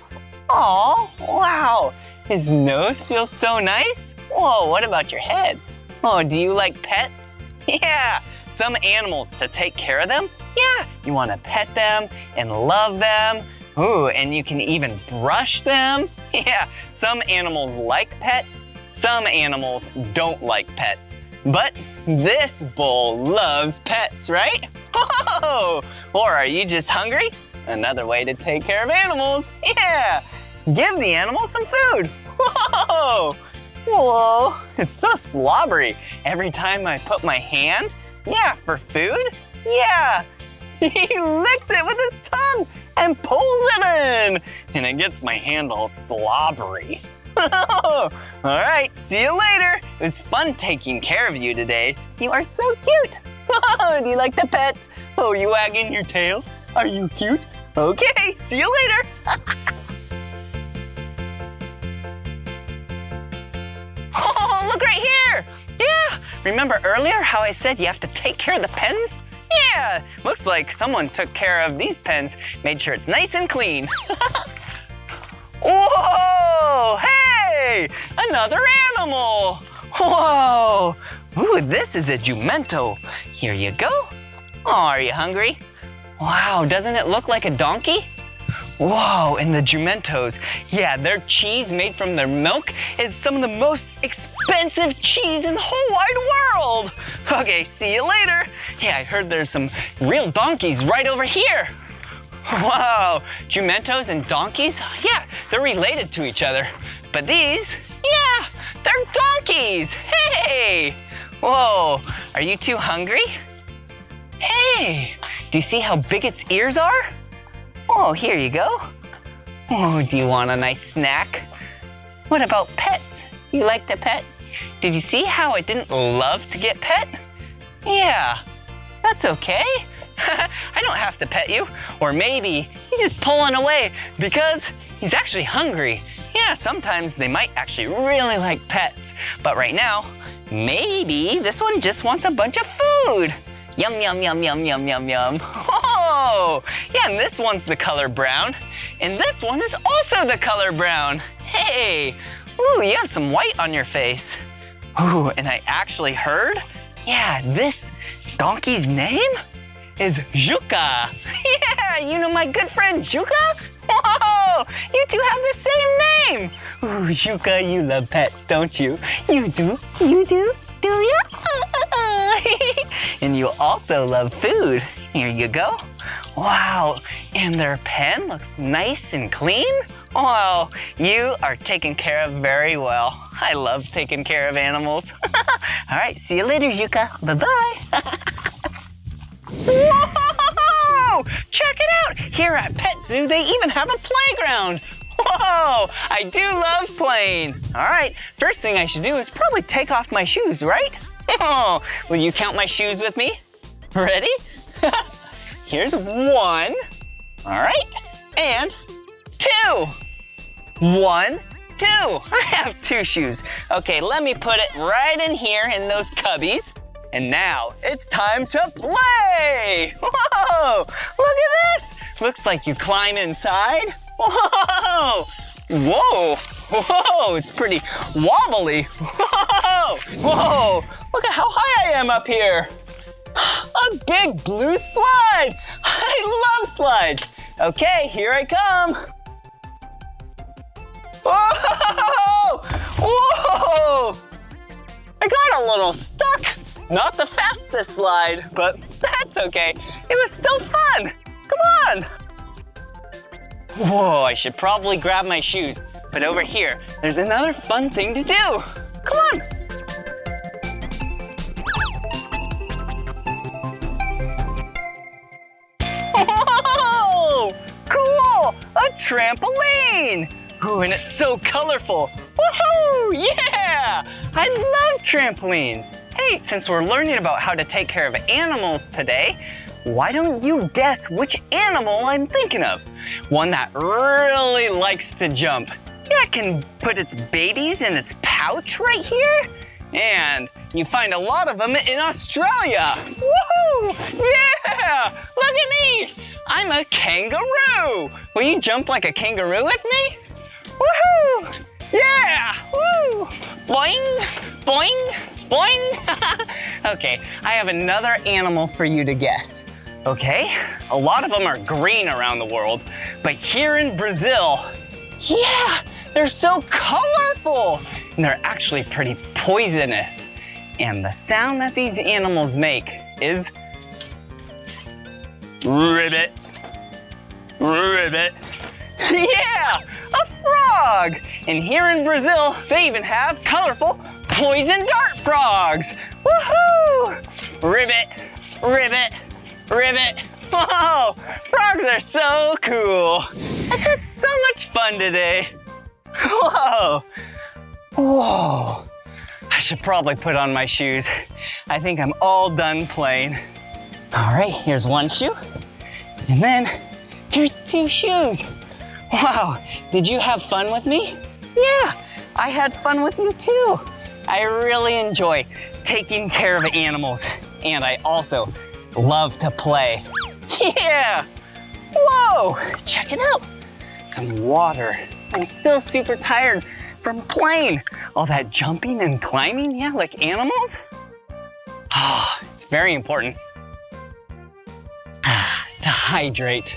Aw, wow. His nose feels so nice. Whoa, what about your head? Oh, do you like pets? Yeah, some animals, to take care of them, yeah, you want to pet them and love them. Ooh, and you can even brush them. Yeah, some animals like pets, some animals don't like pets. But this bull loves pets, right? Whoa! Or are you just hungry? Another way to take care of animals, yeah. Give the animal some food. Whoa, whoa, it's so slobbery. Every time I put my hand, yeah, for food, yeah. He licks it with his tongue. and pulls it in. And it gets my hand all slobbery. All right, see you later. It was fun taking care of you today. You are so cute. Do you like the pets? Oh, are you wagging your tail? Are you cute? Okay, see you later. Oh, look right here. Yeah, remember earlier how I said you have to take care of the pens? Yeah, looks like someone took care of these pens, made sure it's nice and clean. Whoa, hey, another animal. Whoa, ooh, this is a jumento. Here you go. Oh, are you hungry? Wow, doesn't it look like a donkey? Whoa, and the jumentos. Yeah, their cheese made from their milk is some of the most expensive cheese in the whole wide world. Okay, see you later. Yeah, I heard there's some real donkeys right over here. Wow, jumentos and donkeys? Yeah, they're related to each other. But these, yeah, they're donkeys. Hey, whoa, are you too hungry? Hey, do you see how big its ears are? Oh, here you go. Oh, do you want a nice snack? What about pets? Do you like the pet? Did you see how I didn't love to get pet? Yeah, that's okay. I don't have to pet you. Or maybe he's just pulling away because he's actually hungry. Yeah, sometimes they might actually really like pets. But right now, maybe this one just wants a bunch of food. Yum, yum, yum, yum, yum, yum, yum. Oh, yeah, and this one's the color brown. And this one is also the color brown. Hey, ooh, you have some white on your face. Ooh, and I actually heard, yeah, this donkey's name is Juca. Yeah, you know my good friend Juca? Whoa, you two have the same name. Ooh, Juca, you love pets, don't you? You do, you? And you also love food. Here you go. Wow, and their pen looks nice and clean. Wow, you are taken care of very well. I love taking care of animals. All right, see you later, Juca. Bye-bye. Whoa, check it out. Here at Pet Zoo, they even have a playground. Whoa, I do love playing. All right, first thing I should do is probably take off my shoes, right? Oh, will you count my shoes with me? Ready? Here's one, all right, and two. One, two, I have two shoes. Okay, let me put it right in here in those cubbies. And now it's time to play. Whoa, look at this. Looks like you climb inside. Whoa, whoa. Whoa, it's pretty wobbly. Whoa, whoa, look at how high I am up here. A big blue slide. I love slides. Okay, here I come. Whoa, whoa. I got a little stuck. Not the fastest slide, but that's okay. It was still fun. Come on. Whoa, I should probably grab my shoes. But over here, there's another fun thing to do. Come on. Whoa, cool, a trampoline. Ooh, and it's so colorful. Woohoo, yeah, I love trampolines. Hey, since we're learning about how to take care of animals today, why don't you guess which animal I'm thinking of? One that really likes to jump. Yeah, it can put its babies in its pouch right here. And you find a lot of them in Australia. Woohoo! Yeah! Look at me! I'm a kangaroo! Will you jump like a kangaroo with me? Woohoo! Yeah! Woo! Boing! Boing! Boing! Okay, I have another animal for you to guess. Okay, a lot of them are green around the world, but here in Brazil, yeah, they're so colorful and they're actually pretty poisonous. And the sound that these animals make is ribbit, ribbit. Yeah, a frog. And here in Brazil, they even have colorful poison dart frogs. Woohoo! Ribbit, ribbit. Ribbit, Whoa, frogs are so cool. I've had so much fun today. Whoa, whoa. I should probably put on my shoes. I think I'm all done playing. All right, here's one shoe. And then here's two shoes. Wow, did you have fun with me? Yeah, I had fun with you too. I really enjoy taking care of animals. And I also love to play. Yeah, whoa, check it out. Some water. I'm still super tired from playing. All that jumping and climbing, yeah, like animals. Ah, oh, it's very important to hydrate.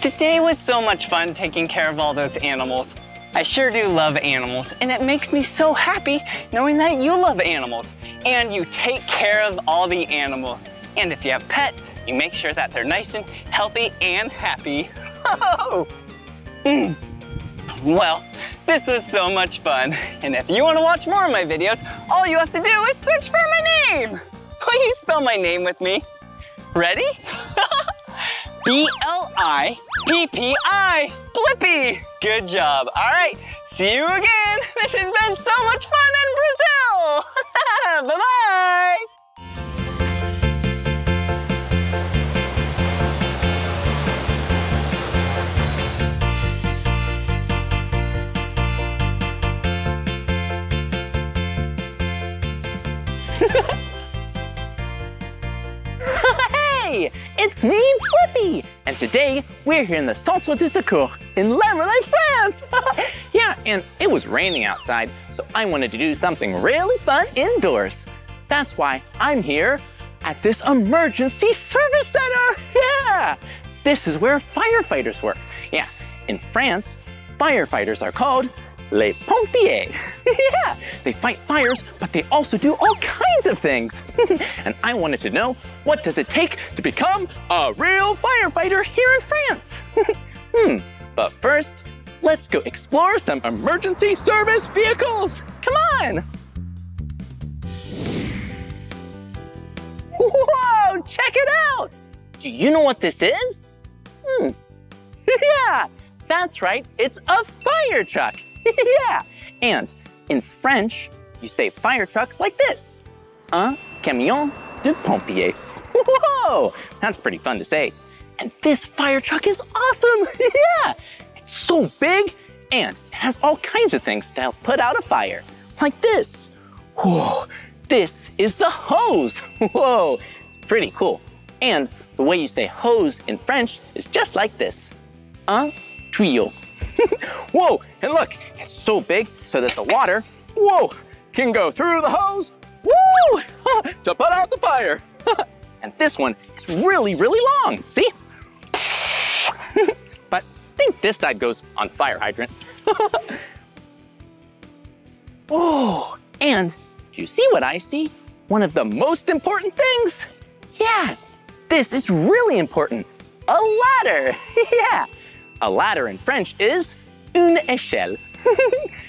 Today was so much fun taking care of all those animals. I sure do love animals, and it makes me so happy knowing that you love animals and you take care of all the animals. And if you have pets, you make sure that they're nice and healthy and happy. Well, this was so much fun. And if you want to watch more of my videos, all you have to do is search for my name. Please spell my name with me. Ready? B-L-I-P-P-I, Blippi. Good job. All right, see you again. This has been so much fun in Brazil. Bye-bye. Hey, it's me, Blippi, and today we're here in the Centre du Secours in La Marlée, France. Yeah, and it was raining outside, so I wanted to do something really fun indoors. That's why I'm here at this emergency service center. Yeah, this is where firefighters work. Yeah, in France, firefighters are called Les pompiers. Yeah, they fight fires, but they also do all kinds of things. And I wanted to know, what does it take to become a real firefighter here in France? But first, let's go explore some emergency service vehicles. Come on. Whoa, check it out. Do you know what this is? Yeah, that's right, it's a fire truck. Yeah, and in French, you say fire truck like this. Un camion de pompier. Whoa, that's pretty fun to say. And this fire truck is awesome. Yeah, it's so big and it has all kinds of things to help put out a fire. Like this. Whoa, this is the hose. Whoa, it's pretty cool. And the way you say hose in French is just like this. Un tuyau. Whoa, and look, it's so big so that the water, whoa, can go through the hose, woo, to put out the fire. And this one is really, really long, see? But I think this side goes on fire hydrant. Oh, and you see what I see? One of the most important things. Yeah, this is really important, a ladder, yeah. A ladder in French is une échelle.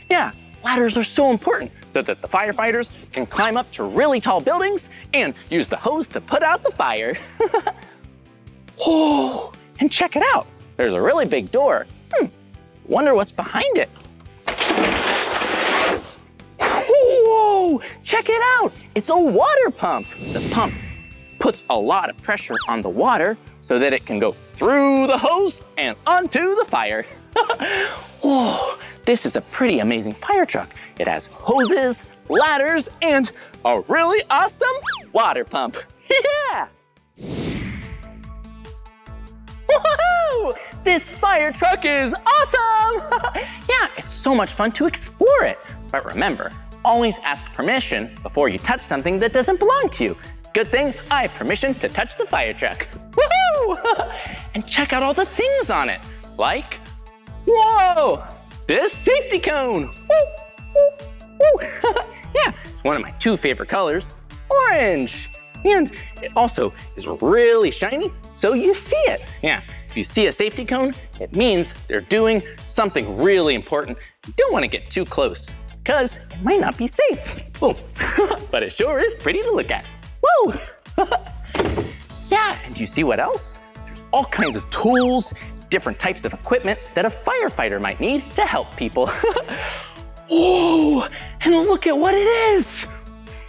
Yeah, ladders are so important so that the firefighters can climb up to really tall buildings and use the hose to put out the fire. Oh, and check it out. There's a really big door. Wonder what's behind it. Whoa, check it out. It's a water pump. The pump puts a lot of pressure on the water so that it can go through the hose and onto the fire. Whoa, this is a pretty amazing fire truck. It has hoses, ladders, and a really awesome water pump. Yeah! Woohoo! This fire truck is awesome! Yeah, it's so much fun to explore it. But remember, always ask permission before you touch something that doesn't belong to you. Good thing I have permission to touch the fire truck. Woohoo! And check out all the things on it. Like, whoa, this safety cone. Woo, woo, woo. Yeah, it's one of my two favorite colors, orange. And it also is really shiny, so you see it. Yeah, if you see a safety cone, it means they're doing something really important. You don't want to get too close because it might not be safe. But it sure is pretty to look at. Whoa! Yeah, and do you see what else? There's all kinds of tools, different types of equipment that a firefighter might need to help people. Whoa, and look at what it is.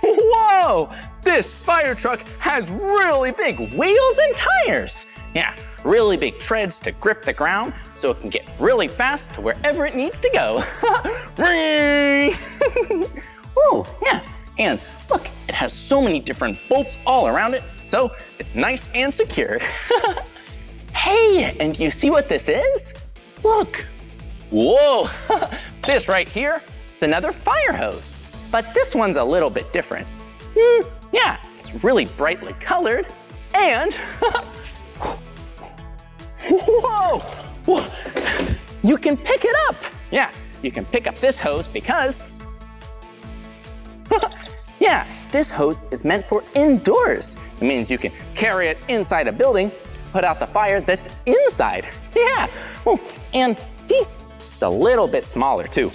Whoa, this fire truck has really big wheels and tires. Yeah, really big treads to grip the ground so it can get really fast to wherever it needs to go. Whoa, yeah, and look, it has so many different bolts all around it, so it's nice and secure. Hey, and you see what this is? Look, whoa, this right here is another fire hose. But this one's a little bit different. Yeah, it's really brightly colored and whoa, you can pick it up. Yeah, you can pick up this hose because yeah, this hose is meant for indoors. It means you can carry it inside a building, put out the fire that's inside. Yeah, and see, it's a little bit smaller too.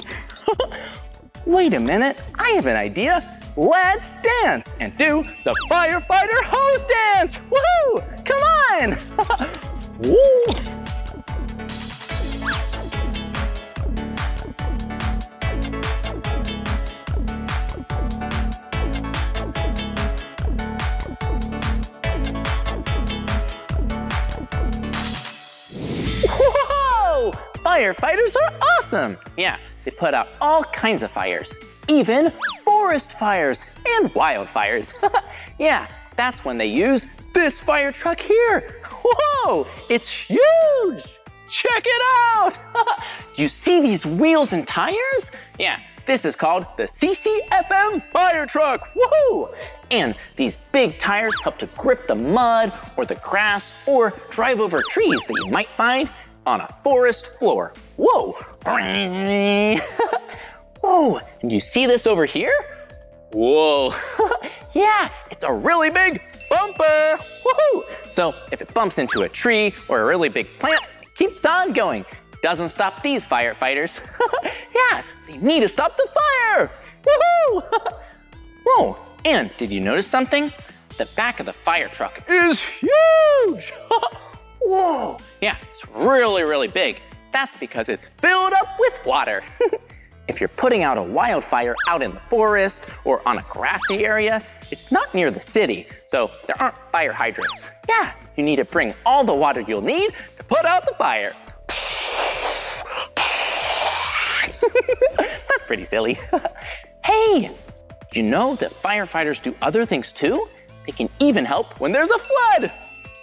Wait a minute, I have an idea. Let's dance and do the firefighter hose dance. Woohoo, come on. Whoa, firefighters are awesome. Yeah. They put out all kinds of fires, even forest fires and wildfires. Yeah, that's when they use this fire truck here. Whoa, it's huge. Check it out. You see these wheels and tires? Yeah, this is called the CCFM fire truck. Woohoo! And these big tires help to grip the mud or the grass or drive over trees that you might find on a forest floor. Whoa! Whoa, and you see this over here? Whoa, yeah, it's a really big bumper. Woohoo! So if it bumps into a tree or a really big plant, it keeps on going. Doesn't stop these firefighters. Yeah, they need to stop the fire. Woohoo! Whoa, and did you notice something? The back of the fire truck is huge. Whoa, yeah, it's really, really big. That's because it's filled up with water. If you're putting out a wildfire out in the forest or on a grassy area, it's not near the city, so there aren't fire hydrants. Yeah, you need to bring all the water you'll need to put out the fire. That's pretty silly. Hey, do you know that firefighters do other things too? They can even help when there's a flood.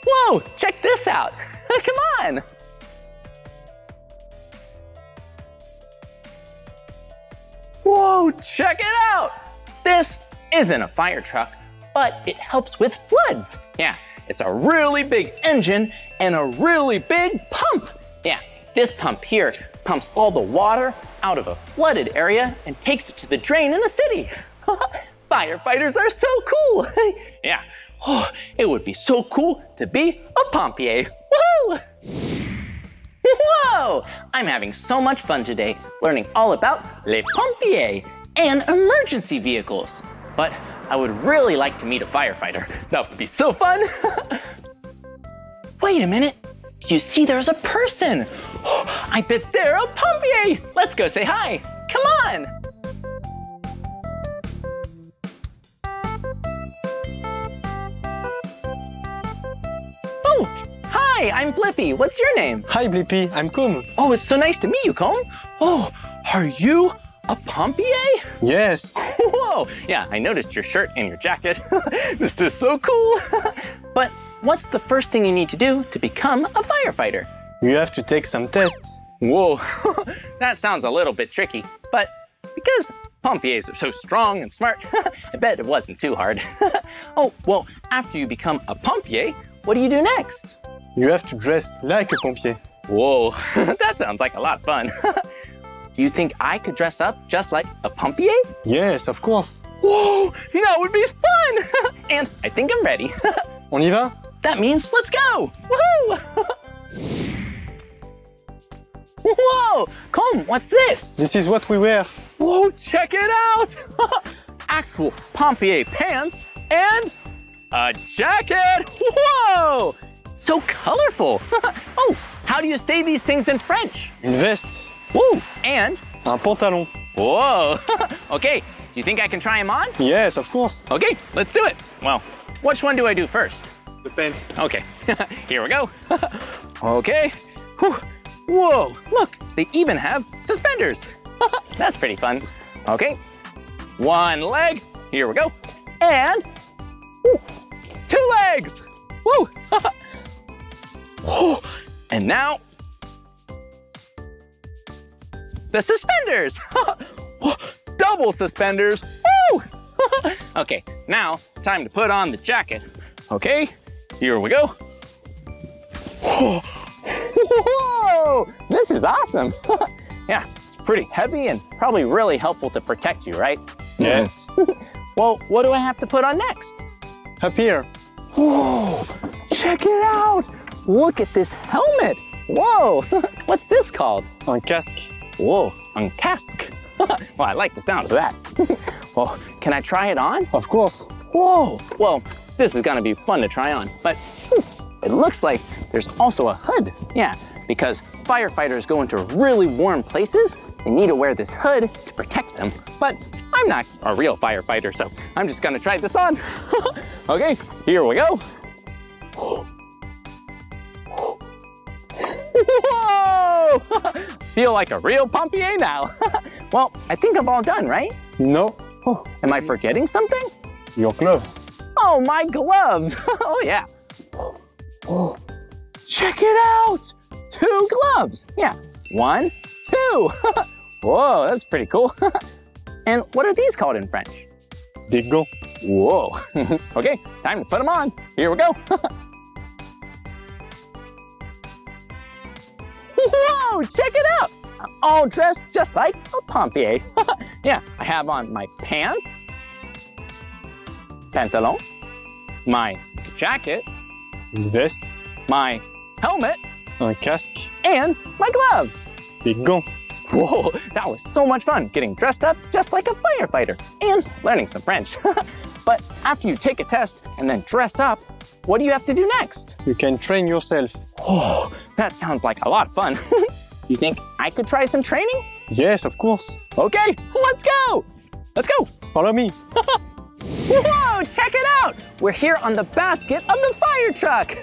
Whoa, check this out. Come on. Whoa, check it out. This isn't a fire truck, but it helps with floods. Yeah, it's a really big engine and a really big pump. Yeah, this pump here pumps all the water out of a flooded area and takes it to the drain in the city. Firefighters are so cool. Yeah. Oh, it would be so cool to be a pompier. Woohoo! Whoa! I'm having so much fun today learning all about les pompiers and emergency vehicles. But I would really like to meet a firefighter. That would be so fun. Wait a minute. Do you see there's a person? Oh, I bet they're a pompier. Let's go say hi. Come on. Hi, I'm Blippi. What's your name? Hi, Blippi. I'm Koum. Oh, it's so nice to meet you, Koum. Oh, are you a pompier? Yes. Whoa, yeah, I noticed your shirt and your jacket. This is so cool. But what's the first thing you need to do to become a firefighter? You have to take some tests. Whoa, that sounds a little bit tricky, but because pompiers are so strong and smart, I bet it wasn't too hard. Oh, well, after you become a pompier, what do you do next? You have to dress like a pompier. Whoa, that sounds like a lot of fun. Do you think I could dress up just like a pompier? Yes, of course. Whoa, that would be fun. And I think I'm ready. On y va? That means let's go. Woohoo! Whoa, Koum, what's this? This is what we wear. Whoa, check it out. Actual pompier pants and A jacket! Whoa! So colorful! Oh, how do you say these things in French? Une veste. Woo! And? Un pantalon. Whoa! Okay, do you think I can try them on? Yes, of course. Okay, let's do it. Well, which one do I do first? The pants. Okay, here we go. Okay. Whew. Whoa, look, they even have suspenders. That's pretty fun. Okay, one leg, here we go. And ooh, two legs, woo. Whoa. And now, the suspenders. Double suspenders, woo. Okay, now time to put on the jacket. Okay, here we go. Whoa, this is awesome. Yeah, it's pretty heavy and probably really helpful to protect you, right? Yes. Well, what do I have to put on next? Up here. Whoa, check it out. Look at this helmet. Whoa, what's this called? Un casque. Whoa, un casque. Well, I like the sound of that. Well, can I try it on? Of course. Whoa, well, this is gonna be fun to try on, but it looks like there's also a hood. Yeah, because firefighters go into really warm places, they need to wear this hood to protect them. But I'm not a real firefighter, so I'm just gonna try this on. Okay, here we go. Whoa! Feel like a real pompier now. Well, I think I'm all done, right? No. Oh, am I forgetting something? Your gloves. Oh, my gloves. Oh, yeah. Oh, check it out! Two gloves. Yeah, one, two. Whoa, that's pretty cool. And what are these called in French? Des gants. Whoa. Okay, time to put them on. Here we go. Whoa, check it out! I'm all dressed just like a pompier. Yeah, I have on my pants, pantalon, my jacket, vest, my helmet, un casque, and my gloves. Des gants. Whoa, that was so much fun getting dressed up just like a firefighter and learning some French. But after you take a test and then dress up, what do you have to do next? You can train yourself. Oh, that sounds like a lot of fun. You think I could try some training? Yes, of course. Okay, let's go. Let's go. Follow me. Whoa, check it out! We're here on the basket of the fire truck!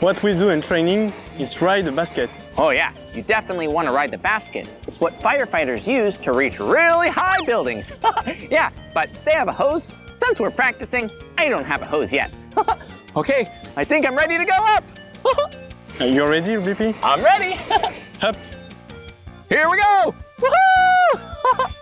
What we do in training is ride the basket. Oh yeah, you definitely want to ride the basket. It's what firefighters use to reach really high buildings. Yeah, but they have a hose. Since we're practicing, I don't have a hose yet. Okay, I think I'm ready to go up! Are you ready, Blippi? I'm ready! Up! Here we go! Woohoo!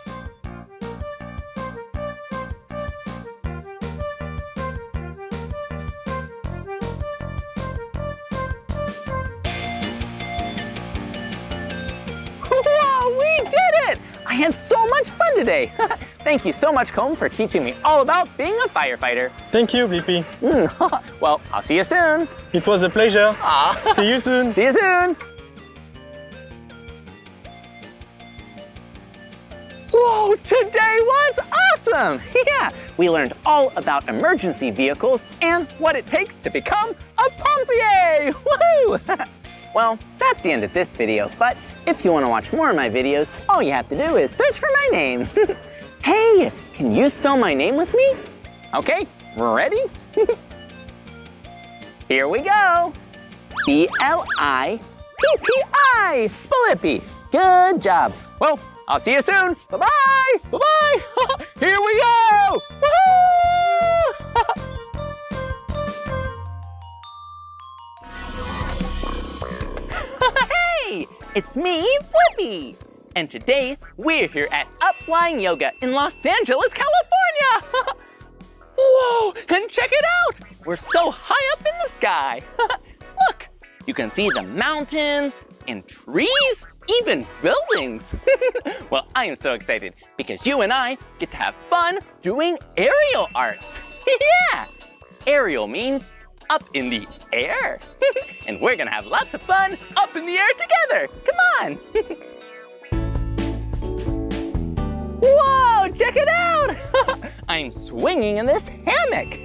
I had so much fun today. Thank you so much, Koum, for teaching me all about being a firefighter. Thank you, Blippi. Well, I'll see you soon. It was a pleasure. See you soon. See you soon. Whoa, today was awesome. Yeah, we learned all about emergency vehicles and what it takes to become a pompier. Woohoo! Well, that's the end of this video, but if you want to watch more of my videos, all you have to do is search for my name. Hey, can you spell my name with me? Okay, ready? Here we go. B-L-I-P-P-I, Blippi. Good job. Well, I'll see you soon. Bye-bye, bye-bye. Here we go. Woo-hoo! Hey, it's me, Blippi. And today, we're here at Up Flying Yoga in Los Angeles, California. Whoa, and check it out. We're so high up in the sky. Look, you can see the mountains and trees, even buildings. Well, I am so excited because you and I get to have fun doing aerial arts. Yeah, aerial means up in the air. And we're gonna have lots of fun up in the air together. Come on. Whoa, check it out. I'm swinging in this hammock.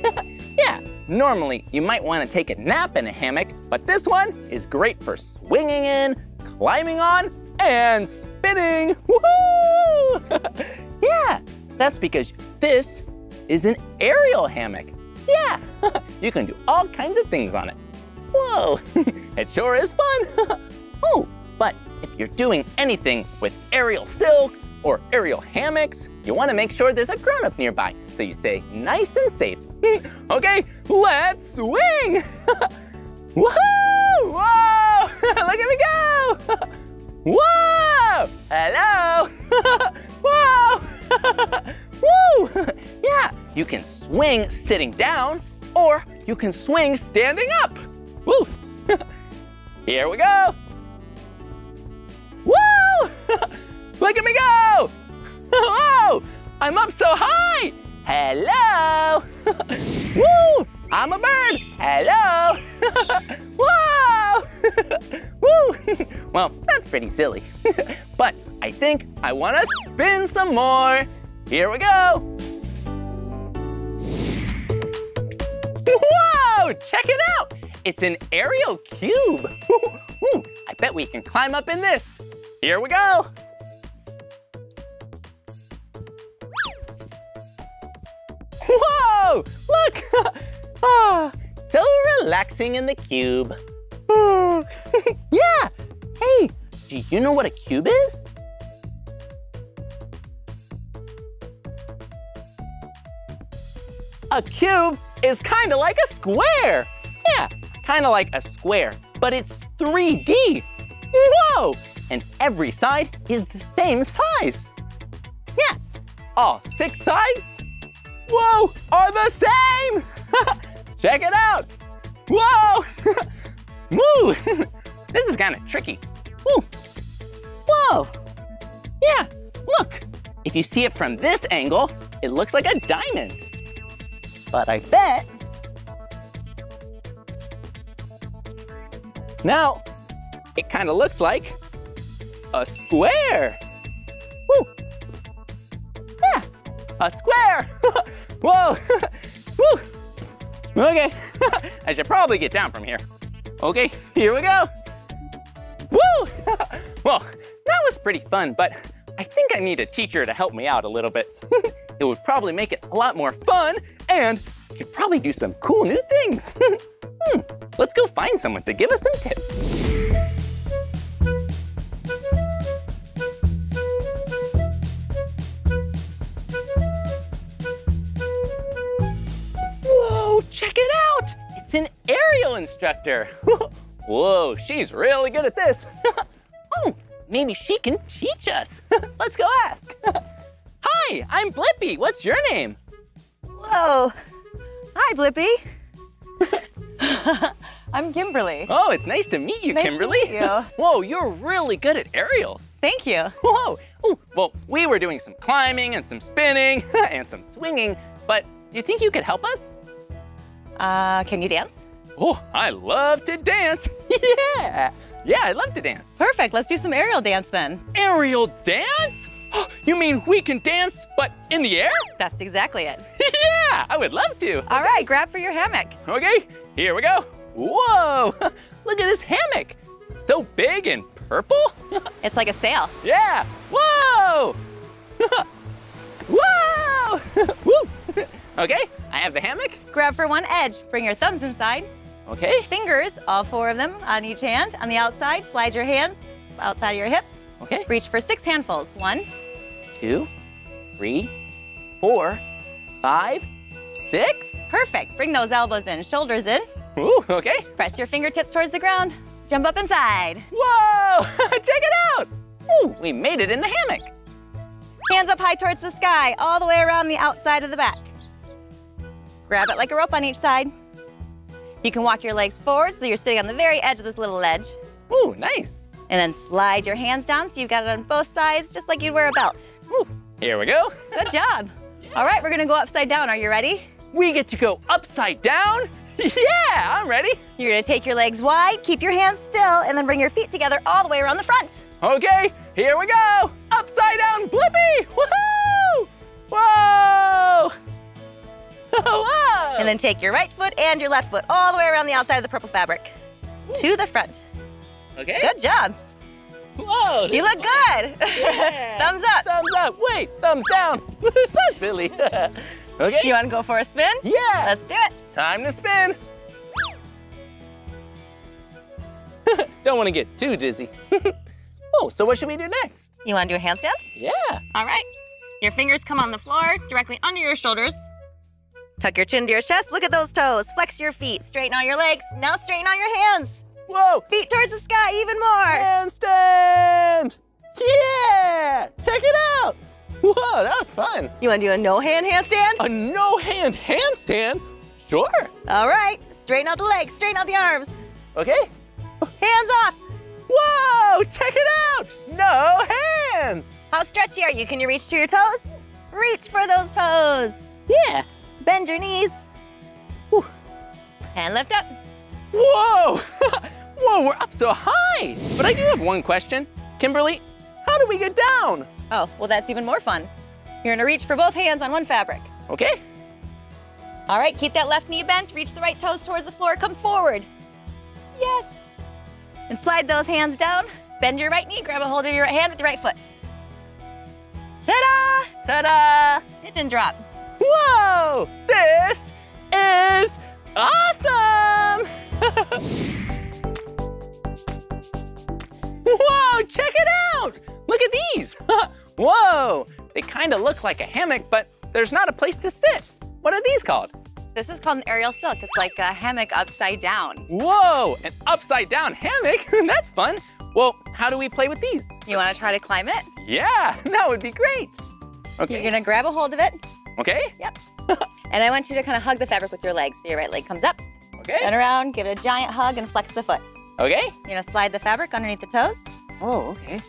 Yeah, Normally, you might want to take a nap in a hammock, but this one is great for swinging in, climbing on, and spinning. Woohoo! Yeah, that's because this is an aerial hammock. Yeah, you can do all kinds of things on it. Whoa, it sure is fun. Oh, but if you're doing anything with aerial silks or aerial hammocks, you want to make sure there's a grown-up nearby, so you stay nice and safe. Okay, let's swing. Woohoo! Whoa! Look at me go! Whoa! Hello! Whoa! Woo! Yeah, you can swing sitting down, or you can swing standing up. Woo! Here we go! Woo! Look at me go! Whoa! I'm up so high! Hello! Woo! I'm a bird! Hello! Whoa! Woo! Well, that's pretty silly. But I think I want to spin some more. Here we go! Whoa! Check it out! It's an aerial cube. Ooh, I bet we can climb up in this. Here we go! Whoa! Look! Oh, so relaxing in the cube. Yeah! Hey, do you know what a cube is? A cube is kind of like a square. Yeah, kind of like a square, but it's 3D. Whoa! And every side is the same size. Yeah, all 6 sides, whoa, are the same. Check it out. Whoa! Woo! This is kind of tricky. Woo. Whoa! Yeah, look. If you see it from this angle, it looks like a diamond. But I bet. Now, it kind of looks like a square. Woo! Yeah, a square. Whoa! Woo! Okay, I should probably get down from here. Okay, here we go. Woo! Well, that was pretty fun, but I think I need a teacher to help me out a little bit. It would probably make it a lot more fun, and you could probably do some cool new things. Let's go find someone to give us some tips. Whoa, check it out. It's an aerial instructor. Whoa, she's really good at this. Oh, maybe she can teach us. Let's go ask. Hi, I'm Blippi. What's your name? Whoa. Hi, Blippi. I'm Kimberly. Oh, it's nice to meet you, Kimberly. Nice to meet you. Whoa, you're really good at aerials. Thank you. Whoa. Ooh, well, we were doing some climbing and some spinning and some swinging, but do you think you could help us? Can you dance? Oh, I love to dance. Yeah. Yeah, I love to dance. Perfect. Let's do some aerial dance then. Aerial dance? You mean we can dance, but in the air? That's exactly it. Yeah, I would love to. All right, grab for your hammock. Okay, here we go. Whoa, look at this hammock. It's so big and purple. It's like a sail. Yeah, whoa. Whoa. Woo. Okay, I have the hammock. Grab for one edge, bring your thumbs inside. Okay. Fingers, all 4 of them on each hand. On the outside, slide your hands outside of your hips. Okay. Reach for 6 handfuls. 1, 2, 3, 4, 5, 6. Perfect. Bring those elbows in, shoulders in. Ooh, okay. Press your fingertips towards the ground. Jump up inside. Whoa! Check it out! Ooh, we made it in the hammock. Hands up high towards the sky, all the way around the outside of the back. Grab it like a rope on each side. You can walk your legs forward so you're sitting on the very edge of this little ledge. Ooh, nice. And then slide your hands down so you've got it on both sides, just like you'd wear a belt. Ooh, here we go. Good job. Yeah. All right, we're gonna go upside down. Are you ready? We get to go upside down? Yeah, I'm ready. You're gonna take your legs wide, keep your hands still, and then bring your feet together all the way around the front. Okay, here we go. Upside down Blippi, woohoo! Whoa! Whoa! And then take your right foot and your left foot all the way around the outside of the purple fabric. Ooh. To the front. Okay. Good job. Whoa! You look good. Yeah. Thumbs up. Thumbs up. Wait, thumbs down. So silly. Okay. You want to go for a spin? Yeah. Let's do it. Time to spin. Don't want to get too dizzy. Oh, so what should we do next? You want to do a handstand? Yeah. All right. Your fingers come on the floor, directly under your shoulders. Tuck your chin to your chest. Look at those toes. Flex your feet. Straighten out your legs. Now straighten out your hands. Whoa! Feet towards the sky even more. Handstand! Yeah! Check it out! Whoa, that was fun. You want to do a no-hand handstand? A no-hand handstand? Sure. All right. Straighten out the legs. Straighten out the arms. Okay. Hands off! Whoa! Check it out! No hands! How stretchy are you? Can you reach to your toes? Reach for those toes! Yeah! Bend your knees. Whew. And lift up. Whoa! Whoa, we're up so high! But I do have one question. Kimberly, how do we get down? Oh, well that's even more fun. You're gonna reach for both hands on one fabric. Okay. All right, keep that left knee bent. Reach the right toes towards the floor. Come forward. Yes. And slide those hands down. Bend your right knee, grab a hold of your right hand with your right foot. Ta-da! Ta-da! Pigeon drop. Whoa! This is awesome! Whoa, check it out! Look at these! Whoa! They kind of look like a hammock, but there's not a place to sit. What are these called? This is called an aerial silk. It's like a hammock upside down. Whoa, an upside down hammock? That's fun. Well, how do we play with these? You want to try to climb it? Yeah, that would be great. Okay. You're going to grab a hold of it. Okay. Yep. And I want you to kind of hug the fabric with your legs. So your right leg comes up. Okay. Turn around, give it a giant hug, and flex the foot. Okay. You're going to slide the fabric underneath the toes. Oh, okay.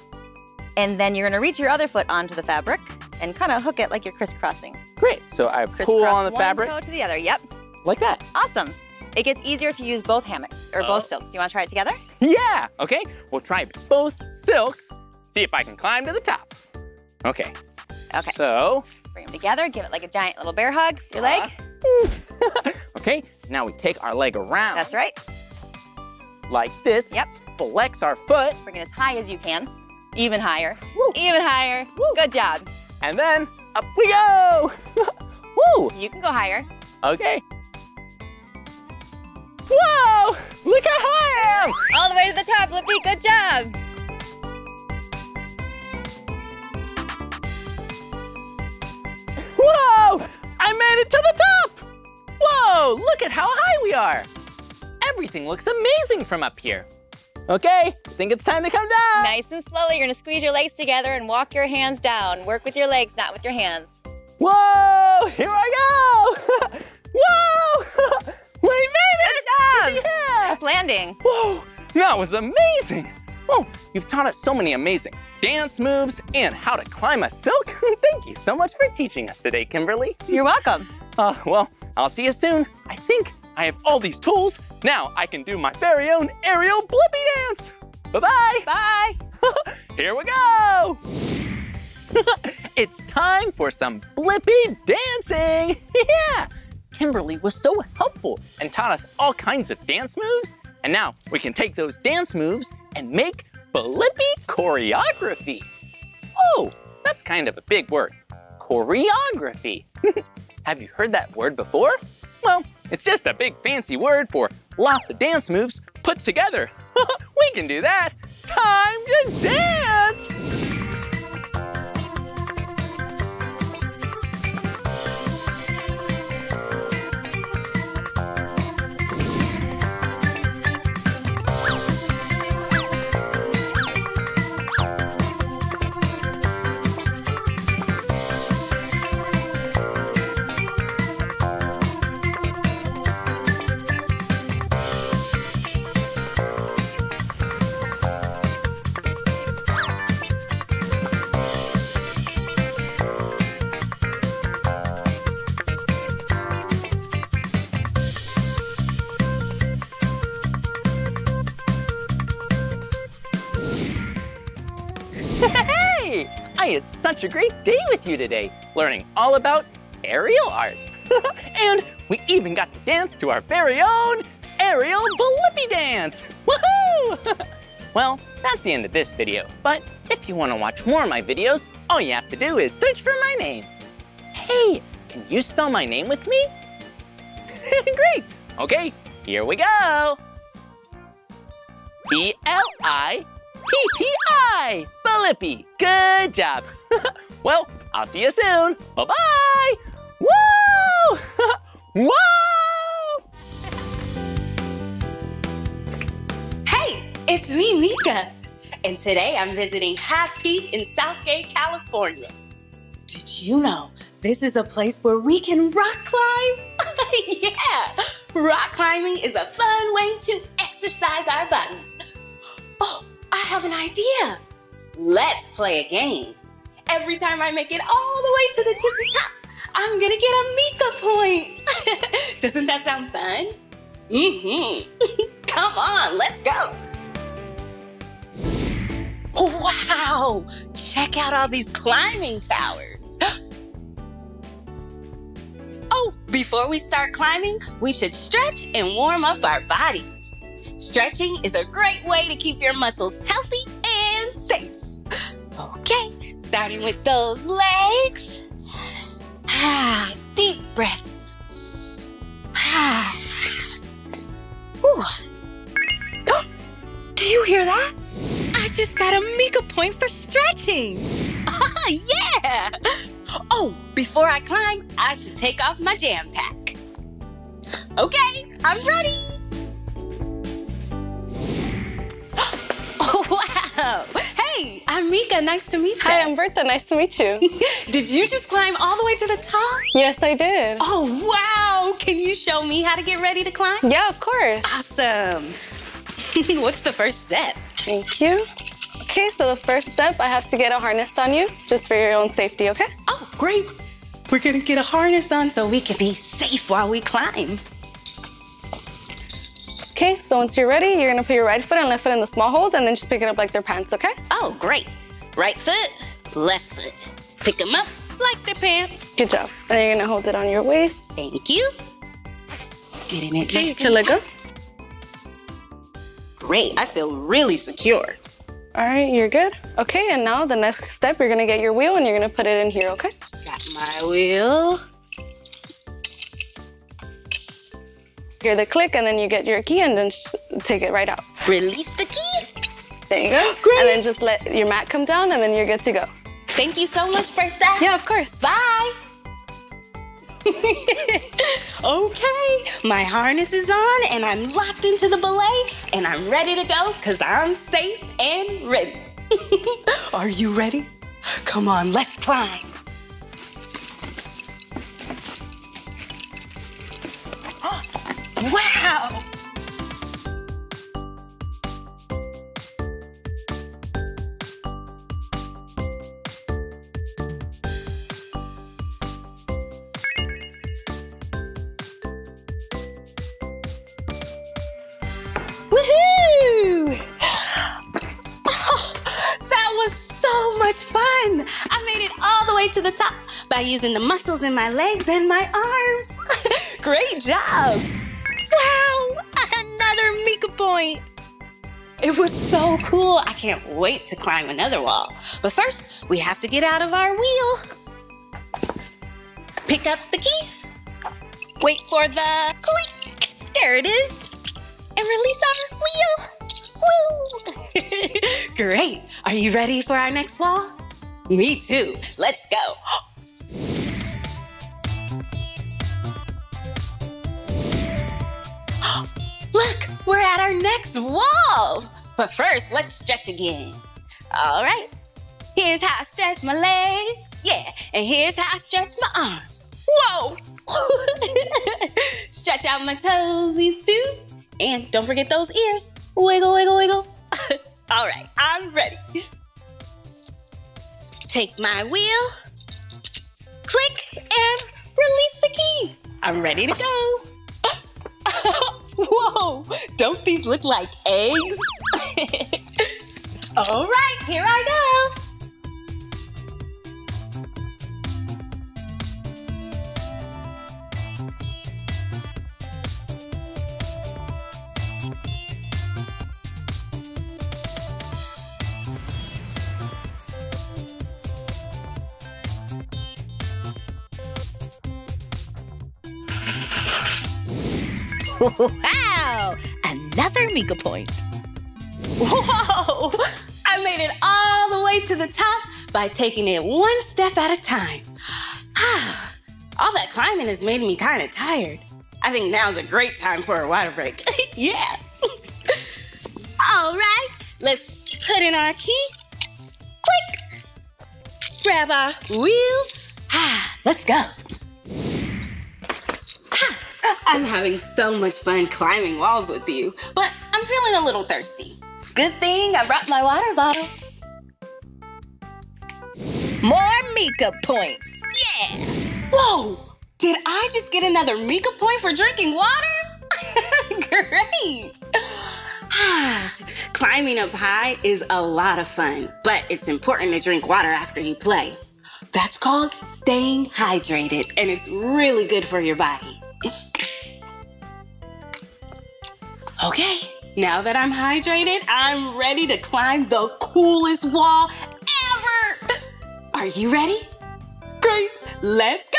And then you're going to reach your other foot onto the fabric and kind of hook it like you're crisscrossing. Great. So I pull on the fabric. Crisscross one toe to the other. Yep. Like that. Awesome. It gets easier if you use both hammocks or both silks. Do you want to try it together? Yeah. Okay. We'll try both silks. See if I can climb to the top. Okay. Okay. So. Bring them together, give it like a giant little bear hug, your leg. Okay, now we take our leg around. That's right. Like this. Yep. Flex our foot. Bring it as high as you can. Even higher. Woo. Even higher. Woo. Good job. And then up we go. Woo. You can go higher. Okay. Whoa, look how high I am. All the way to the top, Blippi, good job. Whoa! I made it to the top! Whoa! Look at how high we are! Everything looks amazing from up here. Okay, I think it's time to come down. Nice and slowly, you're gonna squeeze your legs together and walk your hands down. Work with your legs, not with your hands. Whoa! Here I go! Whoa! We made it! Good job! Yeah! Nice landing. Whoa! That was amazing! Whoa! You've taught us so many amazing dance moves, and how to climb a silk. Thank you so much for teaching us today, Kimberly. You're welcome. Well, I'll see you soon. I think I have all these tools. Now I can do my very own aerial Blippi dance. Bye-bye. Bye. Bye. Here we go. It's time for some Blippi dancing. Yeah. Kimberly was so helpful and taught us all kinds of dance moves. And now we can take those dance moves and make Blippi choreography. Oh, that's kind of a big word. Choreography. Have you heard that word before? Well, it's just a big fancy word for lots of dance moves put together. We can do that. Time to dance! It's such a great day with you today, learning all about aerial arts. And we even got to dance to our very own aerial Blippi dance. Woohoo! Well, that's the end of this video. But if you want to watch more of my videos, all you have to do is search for my name. Hey, can you spell my name with me? Great. Okay, here we go. B-L-I-P-P-I. Blippi. Good job. Well, I'll see you soon. Bye-bye. Woo! Whoa! Hey, it's me, Meekah. And today I'm visiting High Peak in South Gate, California. Did you know this is a place where we can rock climb? Yeah, rock climbing is a fun way to exercise our bodies. Oh, I have an idea. Let's play a game. Every time I make it all the way to the tippy top, I'm gonna get a Meekah point. Doesn't that sound fun? Mm-hmm. Come on, let's go. Wow, check out all these climbing towers. Oh, before we start climbing, we should stretch and warm up our bodies. Stretching is a great way to keep your muscles healthy and safe. Okay, starting with those legs. Deep breaths. Do you hear that? I just got a Meekah point for stretching. Yeah! Oh, before I climb, I should take off my jam pack. Okay, I'm ready. Wow! Hey, I'm Meekah. Nice to meet you. Hi, I'm Bertha. Nice to meet you. Did you just climb all the way to the top? Yes, I did. Oh, wow! Can you show me how to get ready to climb? Yeah, of course. Awesome. What's the first step? Thank you. Okay, so the first step, I have to get a harness on you, just for your own safety, okay? Oh, great. We're gonna get a harness on so we can be safe while we climb. Okay, so once you're ready, you're gonna put your right foot and left foot in the small holes and then just pick it up like they're pants, okay? Oh, great. Right foot, left foot. Pick them up like they're pants. Good job. And you're gonna hold it on your waist. Thank you. Get in it. Okay, nice, you can let go. Great, I feel really secure. All right, you're good. Okay, and now the next step, you're gonna get your wheel and you're gonna put it in here, okay? Got my wheel. Hear the click and then you get your key and then take it right out. Release the key. There you go. Great. And then just let your mat come down and then you're good to go. Thank you so much, Bertha. Yeah, of course. Bye. Okay, my harness is on and I'm locked into the belay and I'm ready to go because I'm safe and ready. Are you ready? Come on, let's climb. Wow! To the top by using the muscles in my legs and my arms. Great job. Wow, another Meekah point. It was so cool. I can't wait to climb another wall. But first, we have to get out of our wheel. Pick up the key. Wait for the click. There it is. And release our wheel. Woo! Great. Are you ready for our next wall? Me too. Let's go. Look, we're at our next wall. But first, let's stretch again. All right. Here's how I stretch my legs. Yeah, and here's how I stretch my arms. Whoa. Stretch out my toesies too. And don't forget those ears. Wiggle, wiggle, wiggle. All right, I'm ready. Take my wheel, click, and release the key. I'm ready to go. Whoa, don't these look like eggs? All right, here I go. Wow! Another Meekah point. Whoa! I made it all the way to the top by taking it one step at a time. All that climbing has made me kind of tired. I think now's a great time for a water break. Yeah. All right, let's put in our key. Quick. Grab our wheel. Let's go. I'm having so much fun climbing walls with you, but I'm feeling a little thirsty. Good thing I brought my water bottle. More Meekah points. Yeah. Whoa, did I just get another Meekah point for drinking water? Great. Climbing up high is a lot of fun, but it's important to drink water after you play. That's called staying hydrated, and it's really good for your body. Okay, now that I'm hydrated, I'm ready to climb the coolest wall ever. Are you ready? Great, let's go.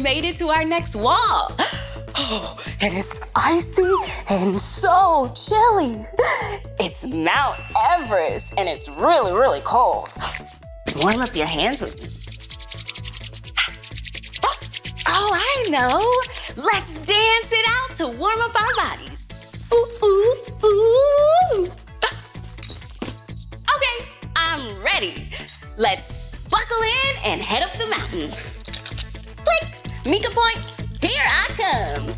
Made it to our next wall. Oh, and it's icy and so chilly. It's Mount Everest, and it's really, really cold. Warm up your hands with me. Oh, I know. Let's dance it out to warm up our bodies. Ooh, ooh, ooh. Okay, I'm ready. Let's buckle in and head up the mountain. Click. Meekah point, here I come.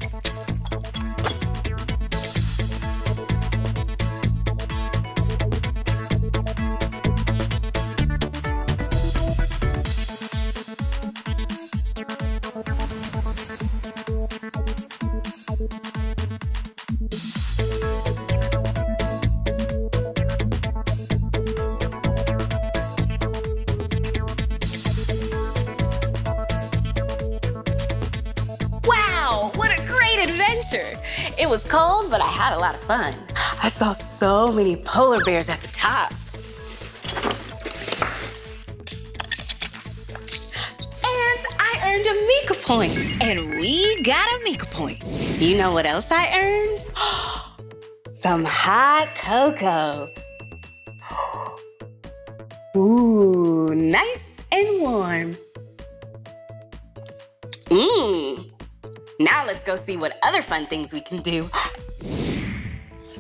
It was cold, but I had a lot of fun. I saw so many polar bears at the top. And I earned a Meekah point. And we got a Meekah point. You know what else I earned? Some hot cocoa. Ooh, nice and warm. Mmm. Now let's go see what other fun things we can do.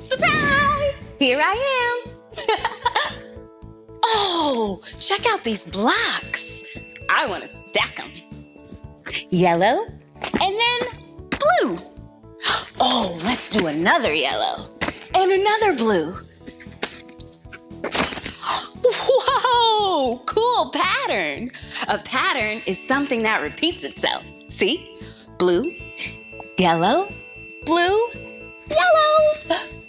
Surprise! Here I am. Oh, check out these blocks. I want to stack them. Yellow and then blue. Oh, let's do another yellow and another blue. Whoa, cool pattern. A pattern is something that repeats itself. See? Blue, yellow, blue, yellow.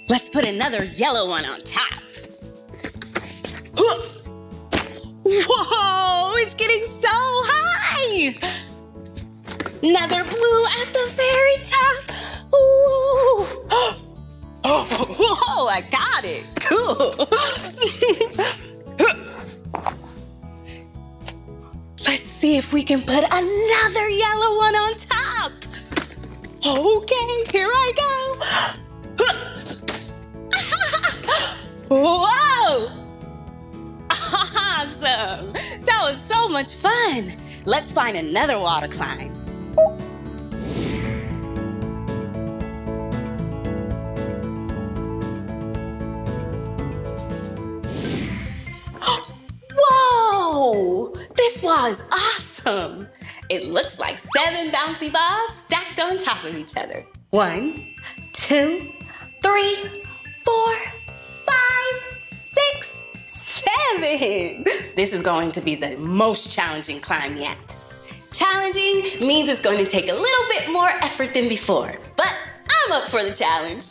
Let's put another yellow one on top. Whoa, it's getting so high. Another blue at the very top. Ooh. Oh, I got it. Cool. Let's see if we can put another yellow one on top. Okay, here I go. Whoa! Awesome! That was so much fun. Let's find another wall to climb. Whoa! This wall is awesome. It looks like 7 bouncy balls stacked on top of each other. 1, 2, 3, 4, 5, 6, 7. This is going to be the most challenging climb yet. Challenging means it's going to take a little bit more effort than before, but I'm up for the challenge.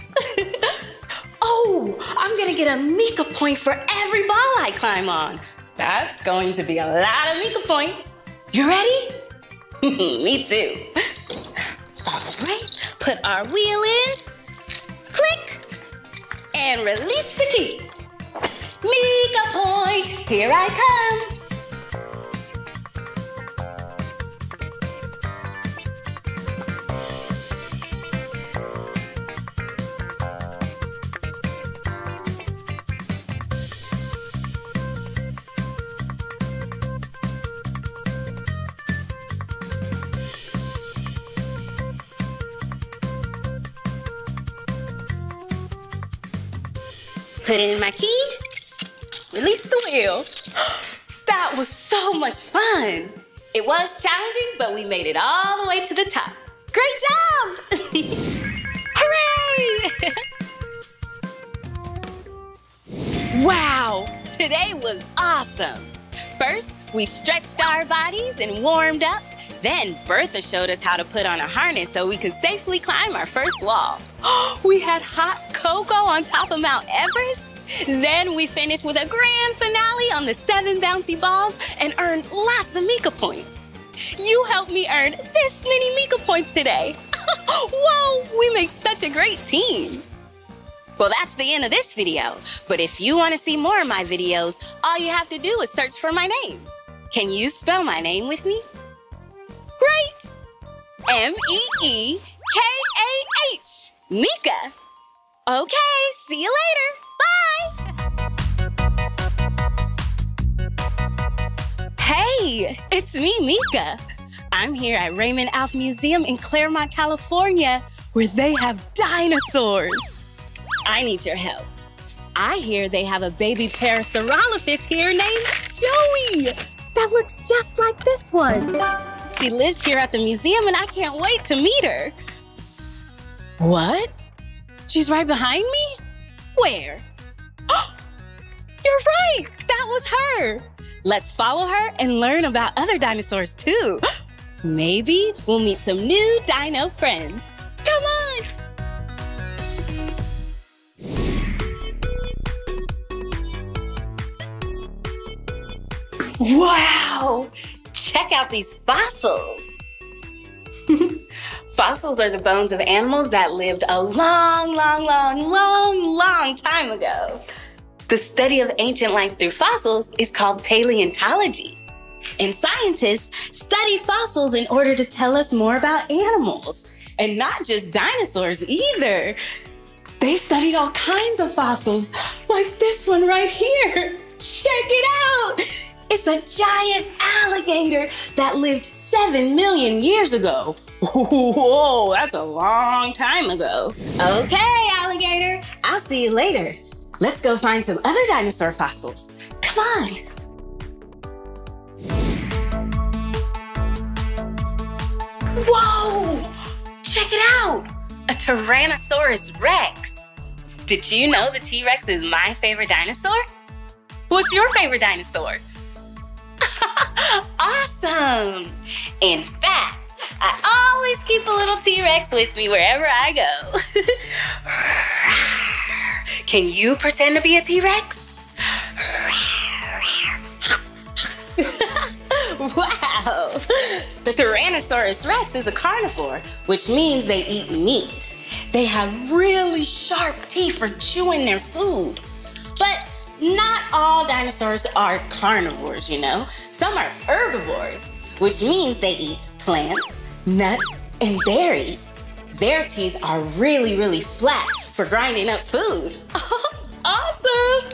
Oh, I'm gonna get a Meekah point for every ball I climb on. That's going to be a lot of Meekah points. You ready? Me too. All right, put our wheel in, click, and release the key. Meekah point, here I come. Put in my key, release the wheel. That was so much fun. It was challenging, but we made it all the way to the top. Great job! Hooray! Wow, today was awesome. First, we stretched our bodies and warmed up. Then Bertha showed us how to put on a harness so we could safely climb our first wall. We had hot cocoa on top of Mount Everest. Then we finished with a grand finale on the 7 bouncy balls and earned lots of Meekah points. You helped me earn this many Meekah points today. Whoa, we make such a great team. Well, that's the end of this video. But if you want to see more of my videos, all you have to do is search for my name. Can you spell my name with me? Great! M-E-E-K-A-H, Meekah. Okay, see you later. Bye! Hey, it's me, Meekah. I'm here at Raymond Alf Museum in Claremont, California, where they have dinosaurs. I need your help. I hear they have a baby Parasaurolophus here named Joey. That looks just like this one. She lives here at the museum and I can't wait to meet her. What? She's right behind me? Where? Oh, you're right, that was her. Let's follow her and learn about other dinosaurs too. Maybe we'll meet some new dino friends. Come on. Wow, check out these fossils. Fossils are the bones of animals that lived a long time ago. The study of ancient life through fossils is called paleontology. And scientists study fossils in order to tell us more about animals, and not just dinosaurs either. They studied all kinds of fossils, like this one right here. Check it out. It's a giant alligator that lived 7 million years ago. Whoa, that's a long time ago. Okay, alligator, I'll see you later. Let's go find some other dinosaur fossils. Come on. Whoa, check it out. A Tyrannosaurus Rex. Did you know the T-Rex is my favorite dinosaur? What's your favorite dinosaur? Awesome! In fact, I always keep a little T-Rex with me wherever I go. Can you pretend to be a T-Rex? Wow! The Tyrannosaurus Rex is a carnivore, which means they eat meat. They have really sharp teeth for chewing their food. But not all dinosaurs are carnivores, you know. Some are herbivores, which means they eat plants, nuts, and berries. Their teeth are really flat for grinding up food. Awesome!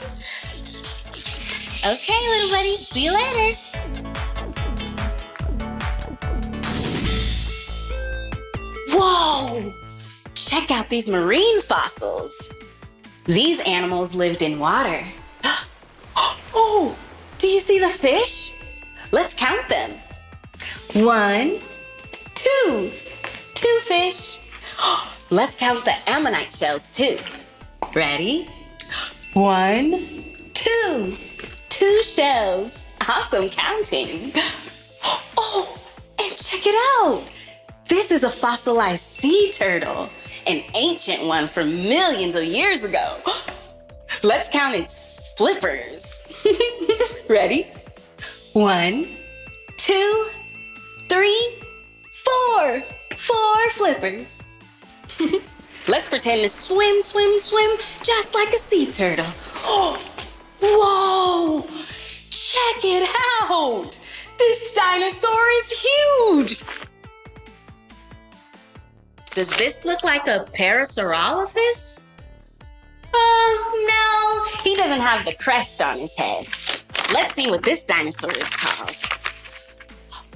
Okay, little buddy, see you later. Whoa! Check out these marine fossils. These animals lived in water. Oh, do you see the fish? Let's count them. 1, 2, 2 fish. Let's count the ammonite shells too. Ready? 1, 2, 2 shells. Awesome counting. Oh, and check it out. This is a fossilized sea turtle, an ancient one from millions of years ago. Let's count its flippers. Ready? 1, 2, 3, Four flippers. Let's pretend to swim, just like a sea turtle. Oh, whoa! Check it out! This dinosaur is huge! Does this look like a Parasaurolophus? No, he doesn't have the crest on his head. Let's see what this dinosaur is called.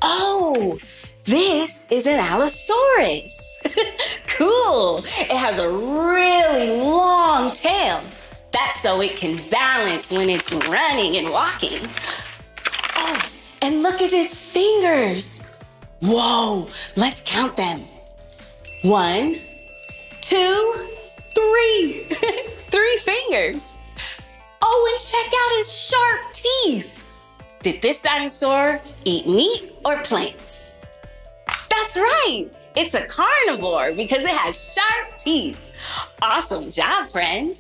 Oh, this is an Allosaurus. Cool. It has a really long tail. That's so it can balance when it's running and walking. Oh, and look at its fingers. Whoa, let's count them. 1, 2, 3. 3 fingers. Oh, and check out his sharp teeth. Did this dinosaur eat meat or plants? That's right. It's a carnivore because it has sharp teeth. Awesome job, friend.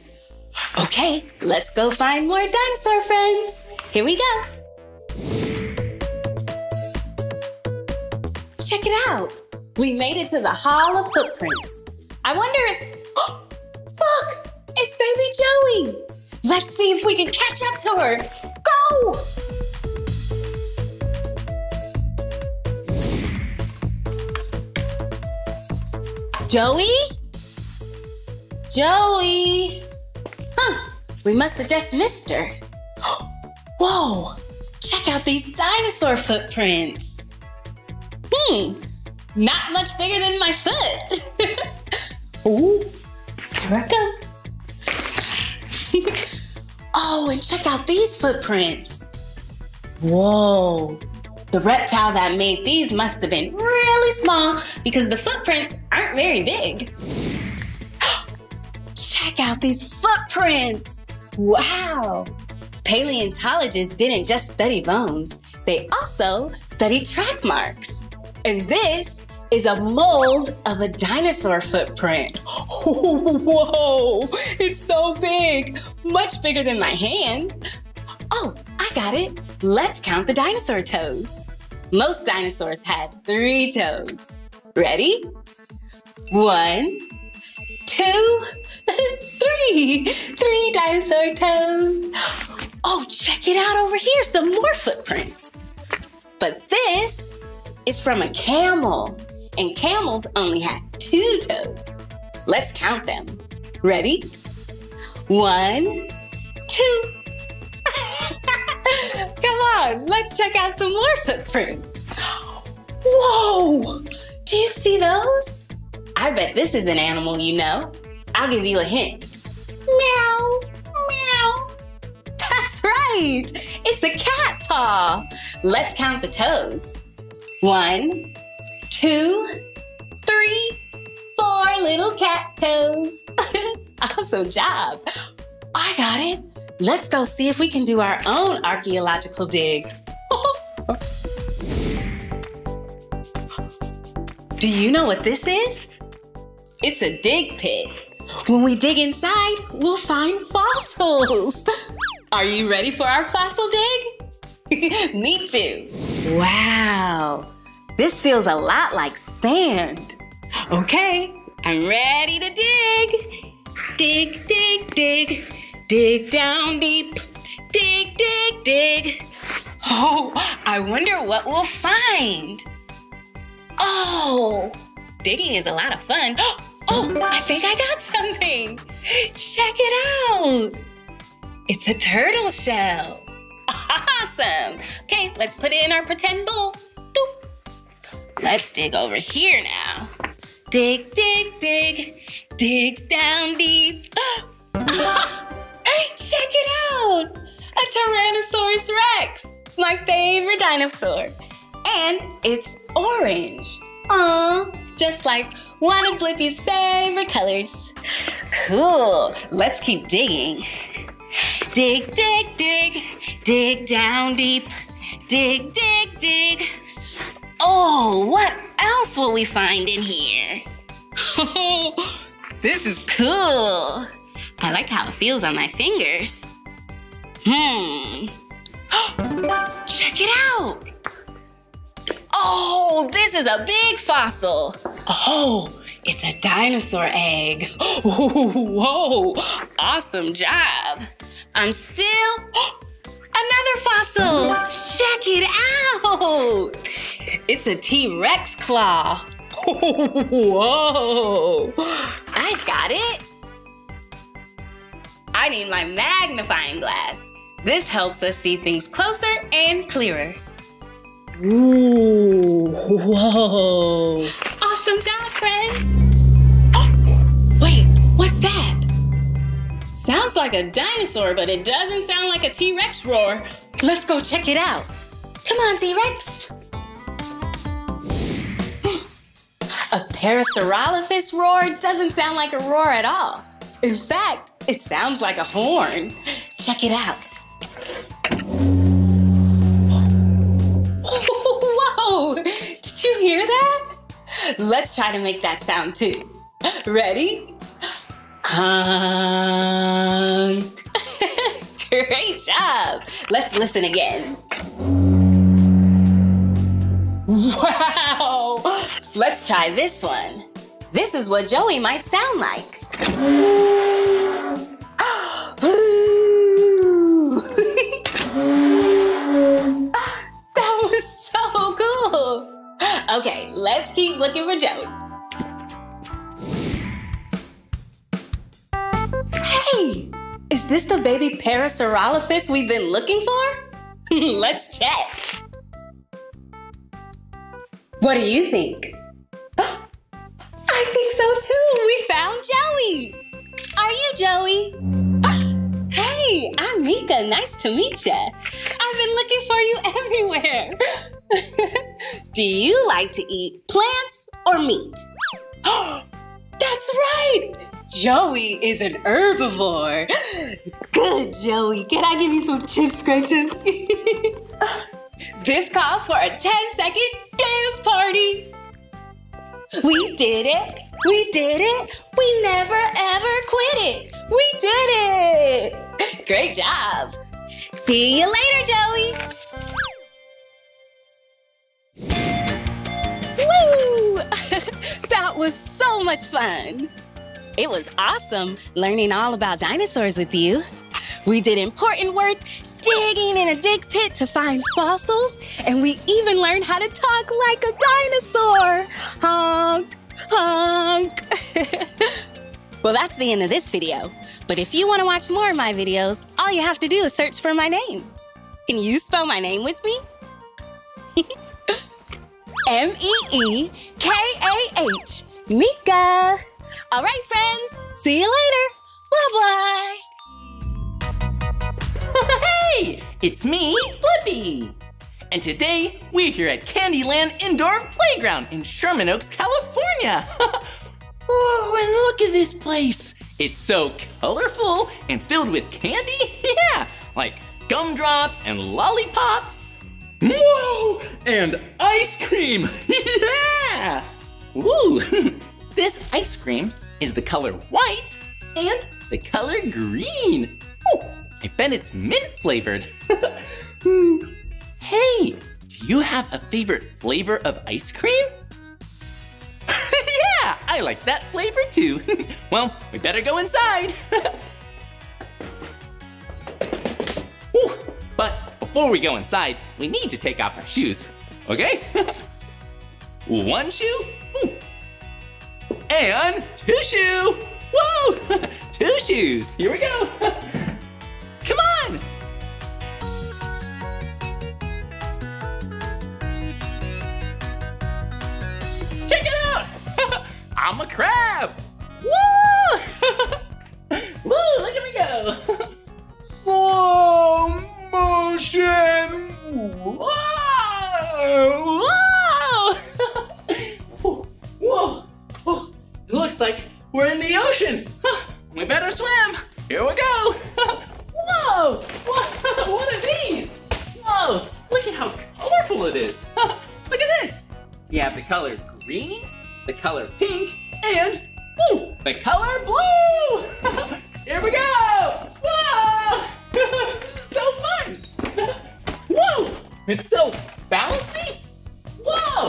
Okay, let's go find more dinosaur friends. Here we go. Check it out. We made it to the Hall of Footprints. I wonder if... Oh, look! It's baby Joey. Let's see if we can catch up to her. Go! Joey? Joey? Huh, we must have just missed her. Whoa, check out these dinosaur footprints. Not much bigger than my foot. Ooh, here I come. Oh, and check out these footprints. Whoa. The reptile that made these must have been really small because the footprints aren't very big. Check out these footprints. Wow. Paleontologists didn't just study bones. They also studied track marks. And this is a mold of a dinosaur footprint. Oh, whoa, it's so big, much bigger than my hand. Oh, I got it. Let's count the dinosaur toes. Most dinosaurs had 3 toes. Ready? 1, 2, 3. 3 dinosaur toes. Oh, check it out over here, some more footprints. But this is from a camel. And camels only had 2 toes. Let's count them. Ready? 1, 2. Come on, let's check out some more footprints. Whoa, do you see those? I bet this is an animal you know. I'll give you a hint. Meow, meow. That's right, it's a cat paw. Let's count the toes. 1, 2, 3, 4 little cat toes. Awesome job. I got it. Let's go see if we can do our own archaeological dig. Do you know what this is? It's a dig pit. When we dig inside, we'll find fossils. Are you ready for our fossil dig? Me too. Wow. This feels a lot like sand. Okay, I'm ready to dig. Dig, dig, dig. Dig down deep. Dig, dig, dig. Oh, I wonder what we'll find. Oh, digging is a lot of fun. Oh, I think I got something. Check it out. It's a turtle shell. Awesome. Okay, let's put it in our pretend bowl. Let's dig over here now. Dig, dig, dig. Dig down deep. Check it out! A Tyrannosaurus Rex, my favorite dinosaur. And it's orange. Aw, just like one of Blippi's favorite colors. Cool, let's keep digging. Dig, dig, dig. Dig down deep. Dig, dig, dig. Oh, what else will we find in here? Oh, this is cool. I like how it feels on my fingers. Check it out. Oh, this is a big fossil. Oh, it's a dinosaur egg. Whoa, awesome job. I'm still, another fossil. Check it out. It's a T-Rex claw. Whoa, I got it. I need my magnifying glass. This helps us see things closer and clearer. Ooh, whoa. Awesome job, friend. Oh, wait, what's that? Sounds like a dinosaur, but it doesn't sound like a T-Rex roar. Let's go check it out. Come on, T-Rex. A Parasaurolophus roar doesn't sound like a roar at all. In fact, it sounds like a horn. Check it out. Whoa! Did you hear that? Let's try to make that sound too. Ready? Honk. Great job. Let's listen again. Wow! Let's try this one. This is what Joey might sound like. That was so cool. Okay, let's keep looking for Joey. Hey, is this the baby Parasaurolophus we've been looking for? Let's check. What do you think? I think so too. We found Joey. Are you Joey? Hey, I'm Meekah. Nice to meet you. I've been looking for you everywhere. Do you like to eat plants or meat? That's right. Joey is an herbivore. Good, Joey. Can I give you some chin scratches? This calls for a 10-second dance party. We did it. We did it. We never, ever quit it. We did it. Great job. See you later, Joey. Woo! That was so much fun. It was awesome learning all about dinosaurs with you. We did important work digging in a dig pit to find fossils, and we even learned how to talk like a dinosaur. Honk, honk. Well, that's the end of this video. But if you want to watch more of my videos, all you have to do is search for my name. Can you spell my name with me? M-E-E-K-A-H. Meekah. All right, friends. See you later. Bye-bye. Hey! It's me, Blippi! And today, we're here at Candyland Indoor Playground in Sherman Oaks, California! Oh, and look at this place! It's so colorful and filled with candy! Yeah! Like gumdrops and lollipops! Whoa! And ice cream! Yeah! Woo! This ice cream is the color white and the color green! Oh! I bet it's mint-flavored. Hey, do you have a favorite flavor of ice cream? Yeah, I like that flavor too. Well, we better go inside. Ooh, but before we go inside, we need to take off our shoes, okay? One shoe, and two shoe. Whoa, two shoes, here we go. Come on! Check it out! I'm a crab! Woo! Woo, look at me go! Slow motion! Whoa! Whoa! Whoa! Oh, it looks like we're in the ocean! We better swim! Here we go! Whoa! What are these? Whoa! Look at how colorful it is! Look at this! We have the color green, the color pink, and woo, the color blue! Here we go! Whoa! So fun! Whoa! It's so bouncy! Whoa!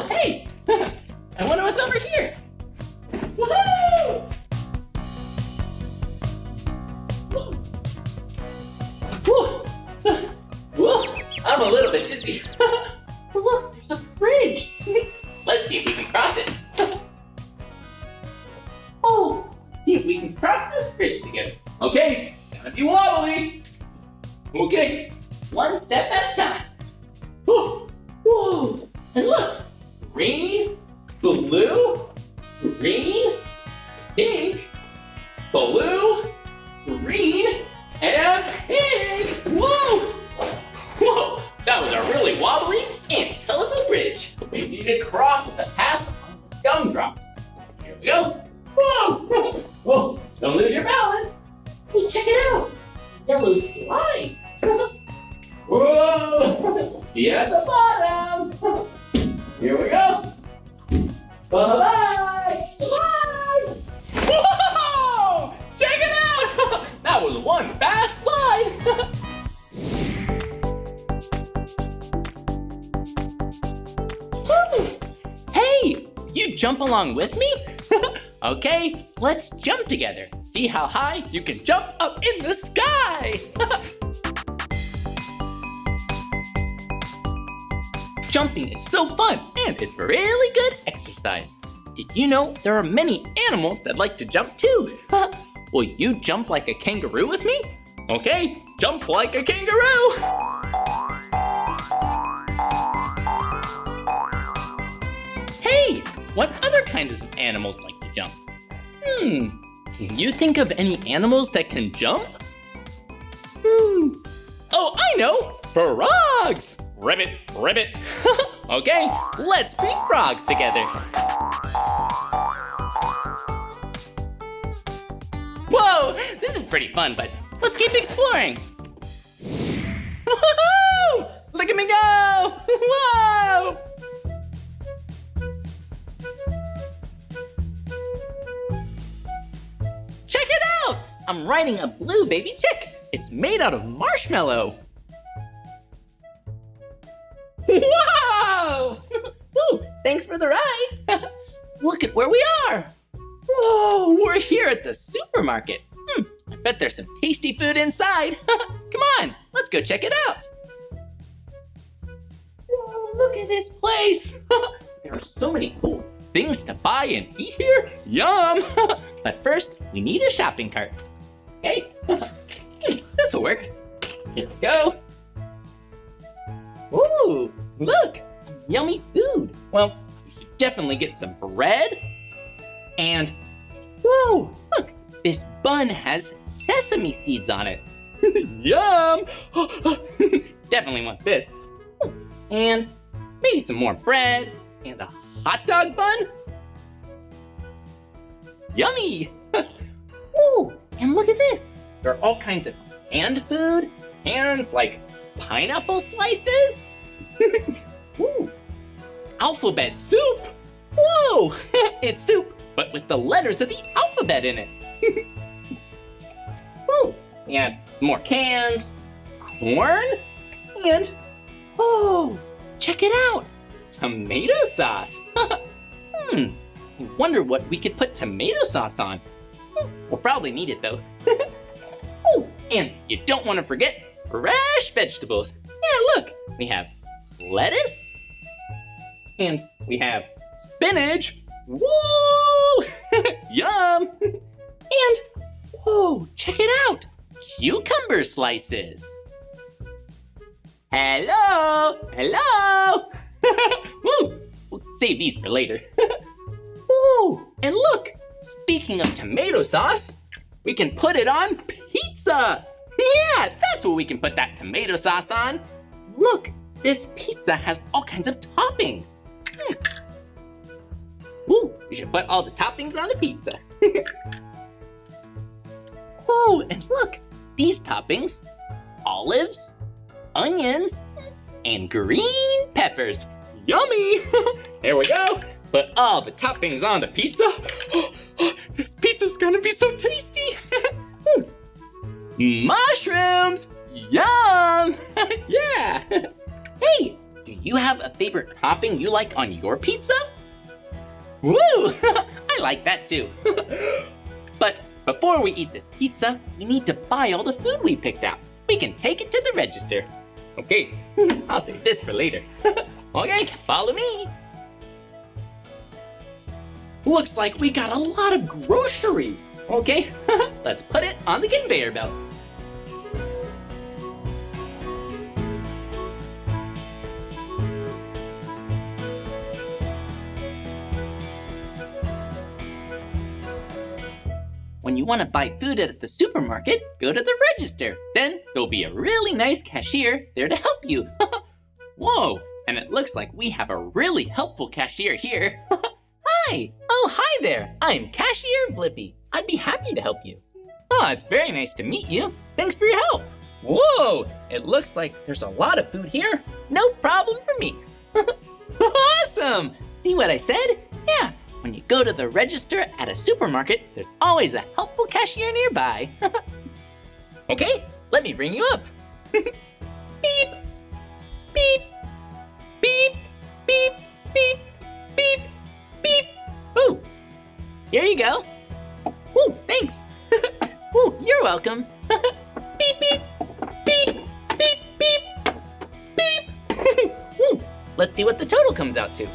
I wonder what's over here. Woohoo! I'm a little bit dizzy. Look, there's a bridge. Let's see if we can cross it. Oh, see if we can cross this bridge together. Okay, gotta be wobbly. Okay, one step at a time. Whoa, whoa, and look, green, blue, green, pink, blue, green, and pink. Whoa, whoa, that was a really wobbly and colorful bridge. We need to cross the path of the gumdrops. Here we go. Whoa, whoa, don't lose your balance. Hey, check it out, yellow slide. Whoa, see you at the bottom. Here we go. Bye-bye! Bye! Whoa! Check it out! That was one fast slide! Hey! You jump along with me? Okay, let's jump together. See how high you can jump up in the sky! Jumping is so fun, and it's really good exercise. Did you know there are many animals that like to jump too? Will you jump like a kangaroo with me? Okay, jump like a kangaroo! Hey, what other kinds of animals like to jump? Can you think of any animals that can jump? Oh, I know! Frogs! Ribbit, ribbit. Okay, let's be frogs together. Whoa, this is pretty fun, but let's keep exploring. Woohoo! Look at me go! Whoa! Check it out! I'm riding a blue baby chick. It's made out of marshmallow. Whoa! Ooh, thanks for the ride. Look at where we are. Whoa, we're here at the supermarket. I bet there's some tasty food inside. Come on, let's go check it out. Whoa, look at this place. There are so many cool things to buy and eat here. Yum! But first, we need a shopping cart. Okay, this will work. Here we go. Ooh, look, some yummy food. Well, we should definitely get some bread. And, whoa, look, this bun has sesame seeds on it. Yum! Definitely want this. And maybe some more bread and a hot dog bun. Yummy! Ooh, and look at this. There are all kinds of canned food, cans like pineapple slices? Ooh. Alphabet soup? Whoa! It's soup, but with the letters of the alphabet in it. Woo! And some more cans, corn, and, oh, check it out, tomato sauce. I wonder what we could put tomato sauce on. We'll probably need it though. Oh, and you don't want to forget fresh vegetables. Yeah, look, we have lettuce and we have spinach. Whoa! Yum! And, whoa, check it out, cucumber slices. Hello, hello! Woo, we'll save these for later. Whoa, and look, speaking of tomato sauce, we can put it on pizza. Yeah, that's what we can put that tomato sauce on. Look, this pizza has all kinds of toppings. Ooh, we should put all the toppings on the pizza. Oh, and look, these toppings, olives, onions, and green peppers. Yummy! There we go. Put all the toppings on the pizza. This pizza's gonna be so tasty. Mushrooms! Yum! Yeah! Hey, do you have a favorite topping you like on your pizza? Woo! I like that too. But before we eat this pizza, we need to buy all the food we picked out. We can take it to the register. Okay, I'll save this for later. Okay, follow me. Looks like we got a lot of groceries. Okay, let's put it on the conveyor belt. When you want to buy food at the supermarket, go to the register. Then there'll be a really nice cashier there to help you. Whoa, and it looks like we have a really helpful cashier here. Hi, oh hi there, I'm Cashier Blippi. I'd be happy to help you. Oh, it's very nice to meet you. Thanks for your help. Whoa, it looks like there's a lot of food here. No problem for me. Awesome, see what I said? Yeah. When you go to the register at a supermarket, there's always a helpful cashier nearby. Okay, let me ring you up. Beep, beep, beep, beep, beep, beep, beep. Ooh, here you go. Ooh, thanks. Ooh, you're welcome. Beep, beep, beep, beep, beep, beep. Ooh, let's see what the total comes out to.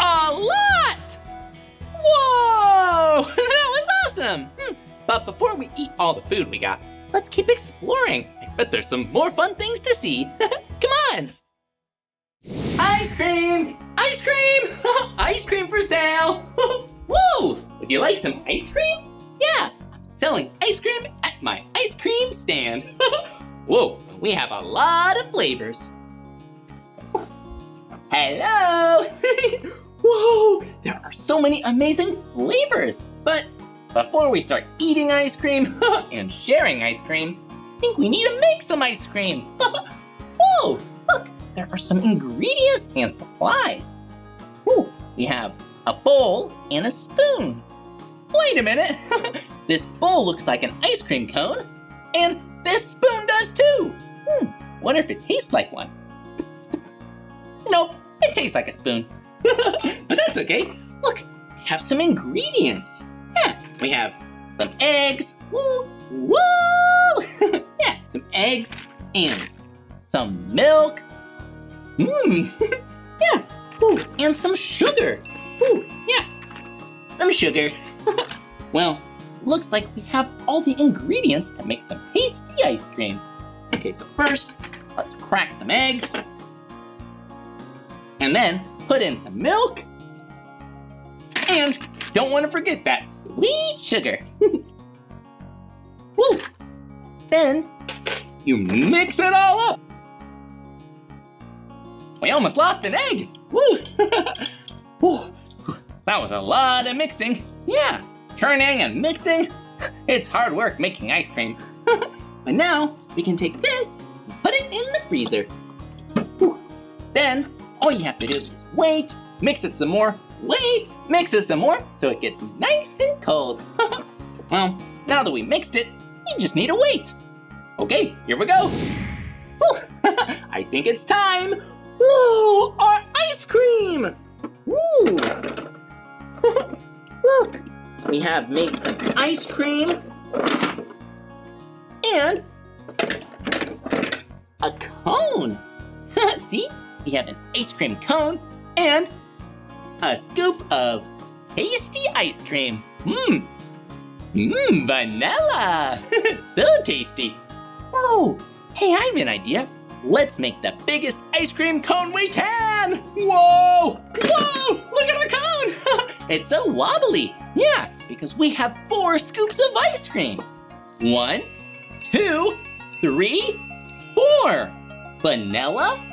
A lot! Whoa! That was awesome! But before we eat all the food we got, let's keep exploring. I bet there's some more fun things to see. Come on! Ice cream! Ice cream! Ice cream for sale! Whoa! Would you like some ice cream? Yeah, I'm selling ice cream at my ice cream stand. Whoa, we have a lot of flavors. Hello! Whoa, there are so many amazing flavors. But before we start eating ice cream and sharing ice cream, I think we need to make some ice cream. Whoa, look, there are some ingredients and supplies. Whoa, we have a bowl and a spoon. Wait a minute, this bowl looks like an ice cream cone, and this spoon does too. Wonder if it tastes like one. Nope, it tastes like a spoon. But that's okay. Look, we have some ingredients. Yeah, we have some eggs. Woo, woo! Yeah, some eggs and some milk. Mmm. Yeah. Ooh, and some sugar. Ooh, yeah. Some sugar. Well, looks like we have all the ingredients to make some tasty ice cream. Okay, so first, let's crack some eggs. And then put in some milk. And don't want to forget that sweet sugar. Woo. Then you mix it all up. We almost lost an egg. Woo. Woo. That was a lot of mixing. Yeah, turning and mixing. It's hard work making ice cream. But now we can take this and put it in the freezer. Woo. Then all you have to do is wait, mix it some more, wait, mix it some more, so it gets nice and cold. Well, now that we mixed it, we just need to wait. Okay, here we go. I think it's time. Whoa, our ice cream! Woo! Look, we have made some ice cream and a cone. See? We have an ice cream cone and a scoop of tasty ice cream. Mmm, mmm, vanilla. So tasty. Oh, hey, I have an idea. Let's make the biggest ice cream cone we can. Whoa, whoa, look at our cone. It's so wobbly. Yeah, because we have 4 scoops of ice cream. 1, 2, 3, 4. Vanilla,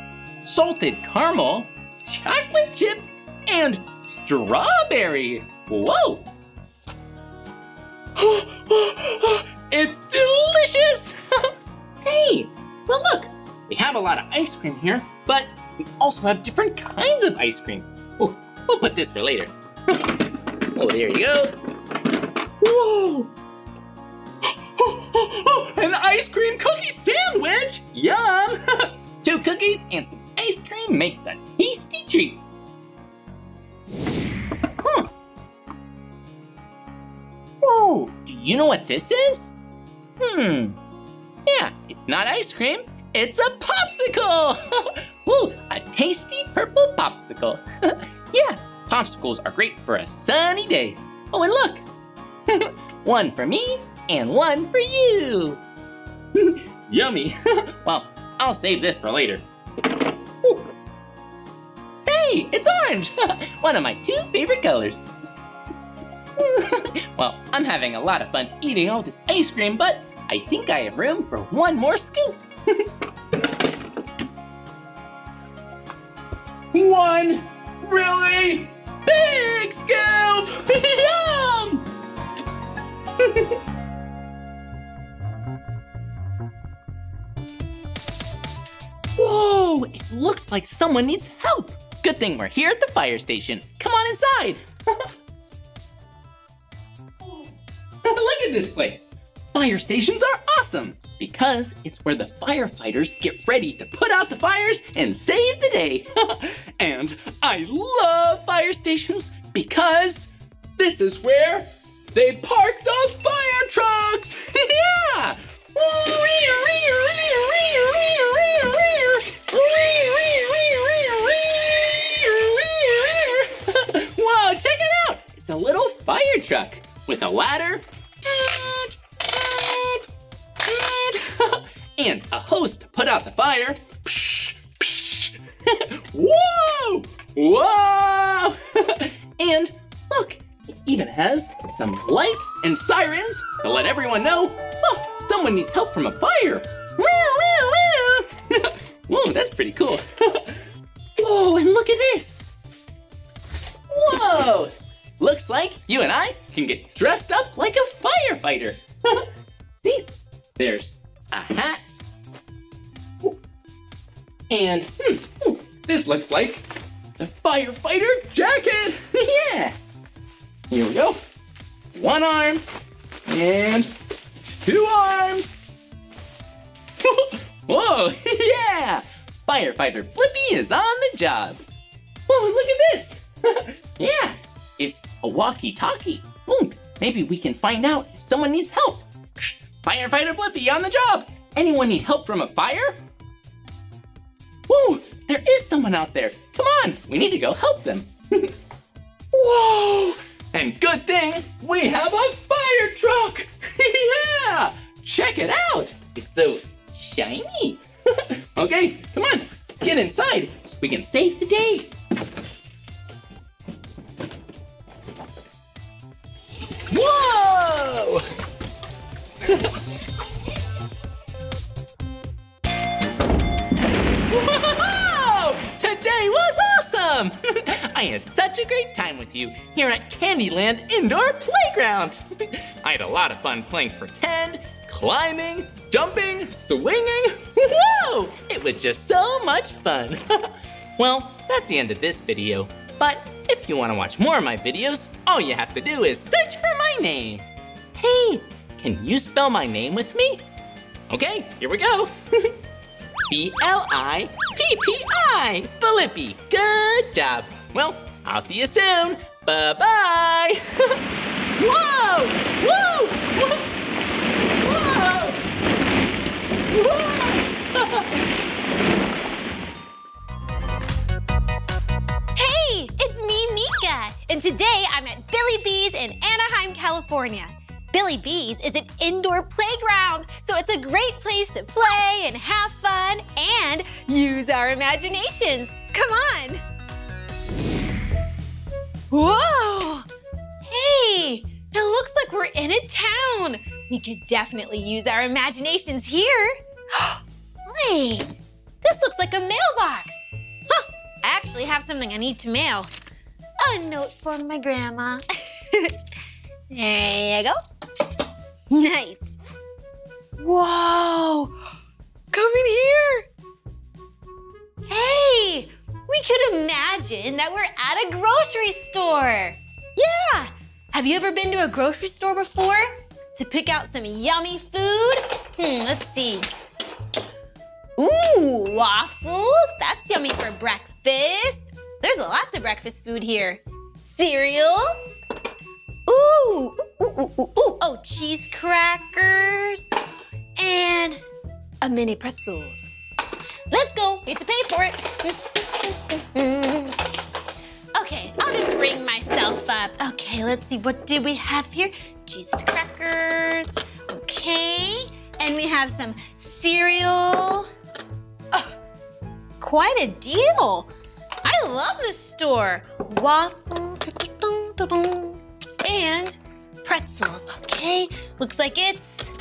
salted caramel, chocolate chip, and strawberry. Whoa! It's delicious! Hey, well look, we have a lot of ice cream here, but we also have different kinds of ice cream. Oh, we'll put this for later. Oh, there you go. Whoa! An ice cream cookie sandwich! Yum! 2 cookies and some ice cream makes a tasty treat. Huh. Whoa, do you know what this is? Hmm, yeah, it's not ice cream, it's a popsicle. Ooh, a tasty purple popsicle. Yeah, popsicles are great for a sunny day. Oh, and look, one for me and one for you. Yummy. Well, I'll save this for later. Ooh. Hey, it's orange. One of my two favorite colors. Well, I'm having a lot of fun eating all this ice cream, but I think I have room for one more scoop. One really big scoop! Yum! Whoa, it looks like someone needs help. Good thing we're here at the fire station. Come on inside. Look at this place. Fire stations are awesome because it's where the firefighters get ready to put out the fires and save the day. And I love fire stations because this is where they park the fire trucks. Yeah! Whoa, check it out. It's a little fire truck with a ladder and a hose to put out the fire. Whoa! Whoa! And look, it even has some lights and sirens to let everyone know, oh, someone needs help from a fire. Whoa, that's pretty cool. Whoa, and look at this. Whoa! Looks like you and I can get dressed up like a firefighter. See, there's a hat. And this looks like the firefighter jacket. Yeah. Here we go. One arm and two arms. Whoa, yeah. Firefighter Blippi is on the job. Whoa, look at this. Yeah. It's a walkie-talkie. Boom. Maybe we can find out if someone needs help. Firefighter Blippi on the job. Anyone need help from a fire? Whoa, there is someone out there. Come on, we need to go help them. Whoa, and good thing we have a fire truck. Yeah, check it out. It's so shiny. Okay, come on, let's get inside. We can save the day. Whoa! Whoa! Today was awesome! I had such a great time with you here at Candyland Indoor Playground. I had a lot of fun playing pretend, climbing, jumping, swinging. Whoa! It was just so much fun. Well, that's the end of this video, but if you want to watch more of my videos, all you have to do is search for my name. Hey, can you spell my name with me? Okay, here we go. B-L-I-P-P-I, Blippi. Good job. Well, I'll see you soon. Bye-bye. Whoa! Whoa! Whoa! Whoa! Whoa! Hey, it's me, Meekah, and today I'm at Billy Beez in Anaheim, California. Billy Beez is an indoor playground, so it's a great place to play and have fun and use our imaginations. Come on. Whoa! Hey, it looks like we're in a town. We could definitely use our imaginations here. Wait, this looks like a mailbox. Huh. I actually have something I need to mail. A note from my grandma. There you go. Nice. Whoa, come in here. Hey, we could imagine that we're at a grocery store. Yeah, have you ever been to a grocery store before? To pick out some yummy food? Let's see. Ooh, waffles, that's yummy for breakfast. There's lots of breakfast food here. Cereal. Ooh, ooh, ooh, ooh, ooh. Oh, cheese crackers and a mini pretzels. Let's go, you have to pay for it. Okay, I'll just ring myself up. Okay, let's see, what do we have here? Cheese crackers, okay. And we have some cereal. Oh, quite a deal. I love this store. Waffle, and pretzels, okay. Looks like it's,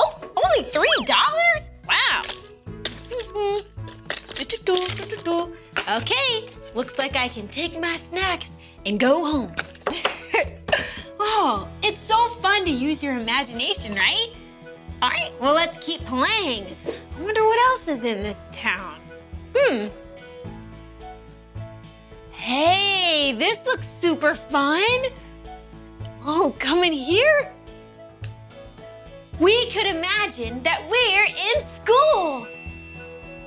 oh, only $3? Wow. Okay, looks like I can take my snacks and go home. Oh, it's so fun to use your imagination, right? All right, well, let's keep playing. I wonder what else is in this town. Hey, this looks super fun. Oh, come in here. We could imagine that we're in school.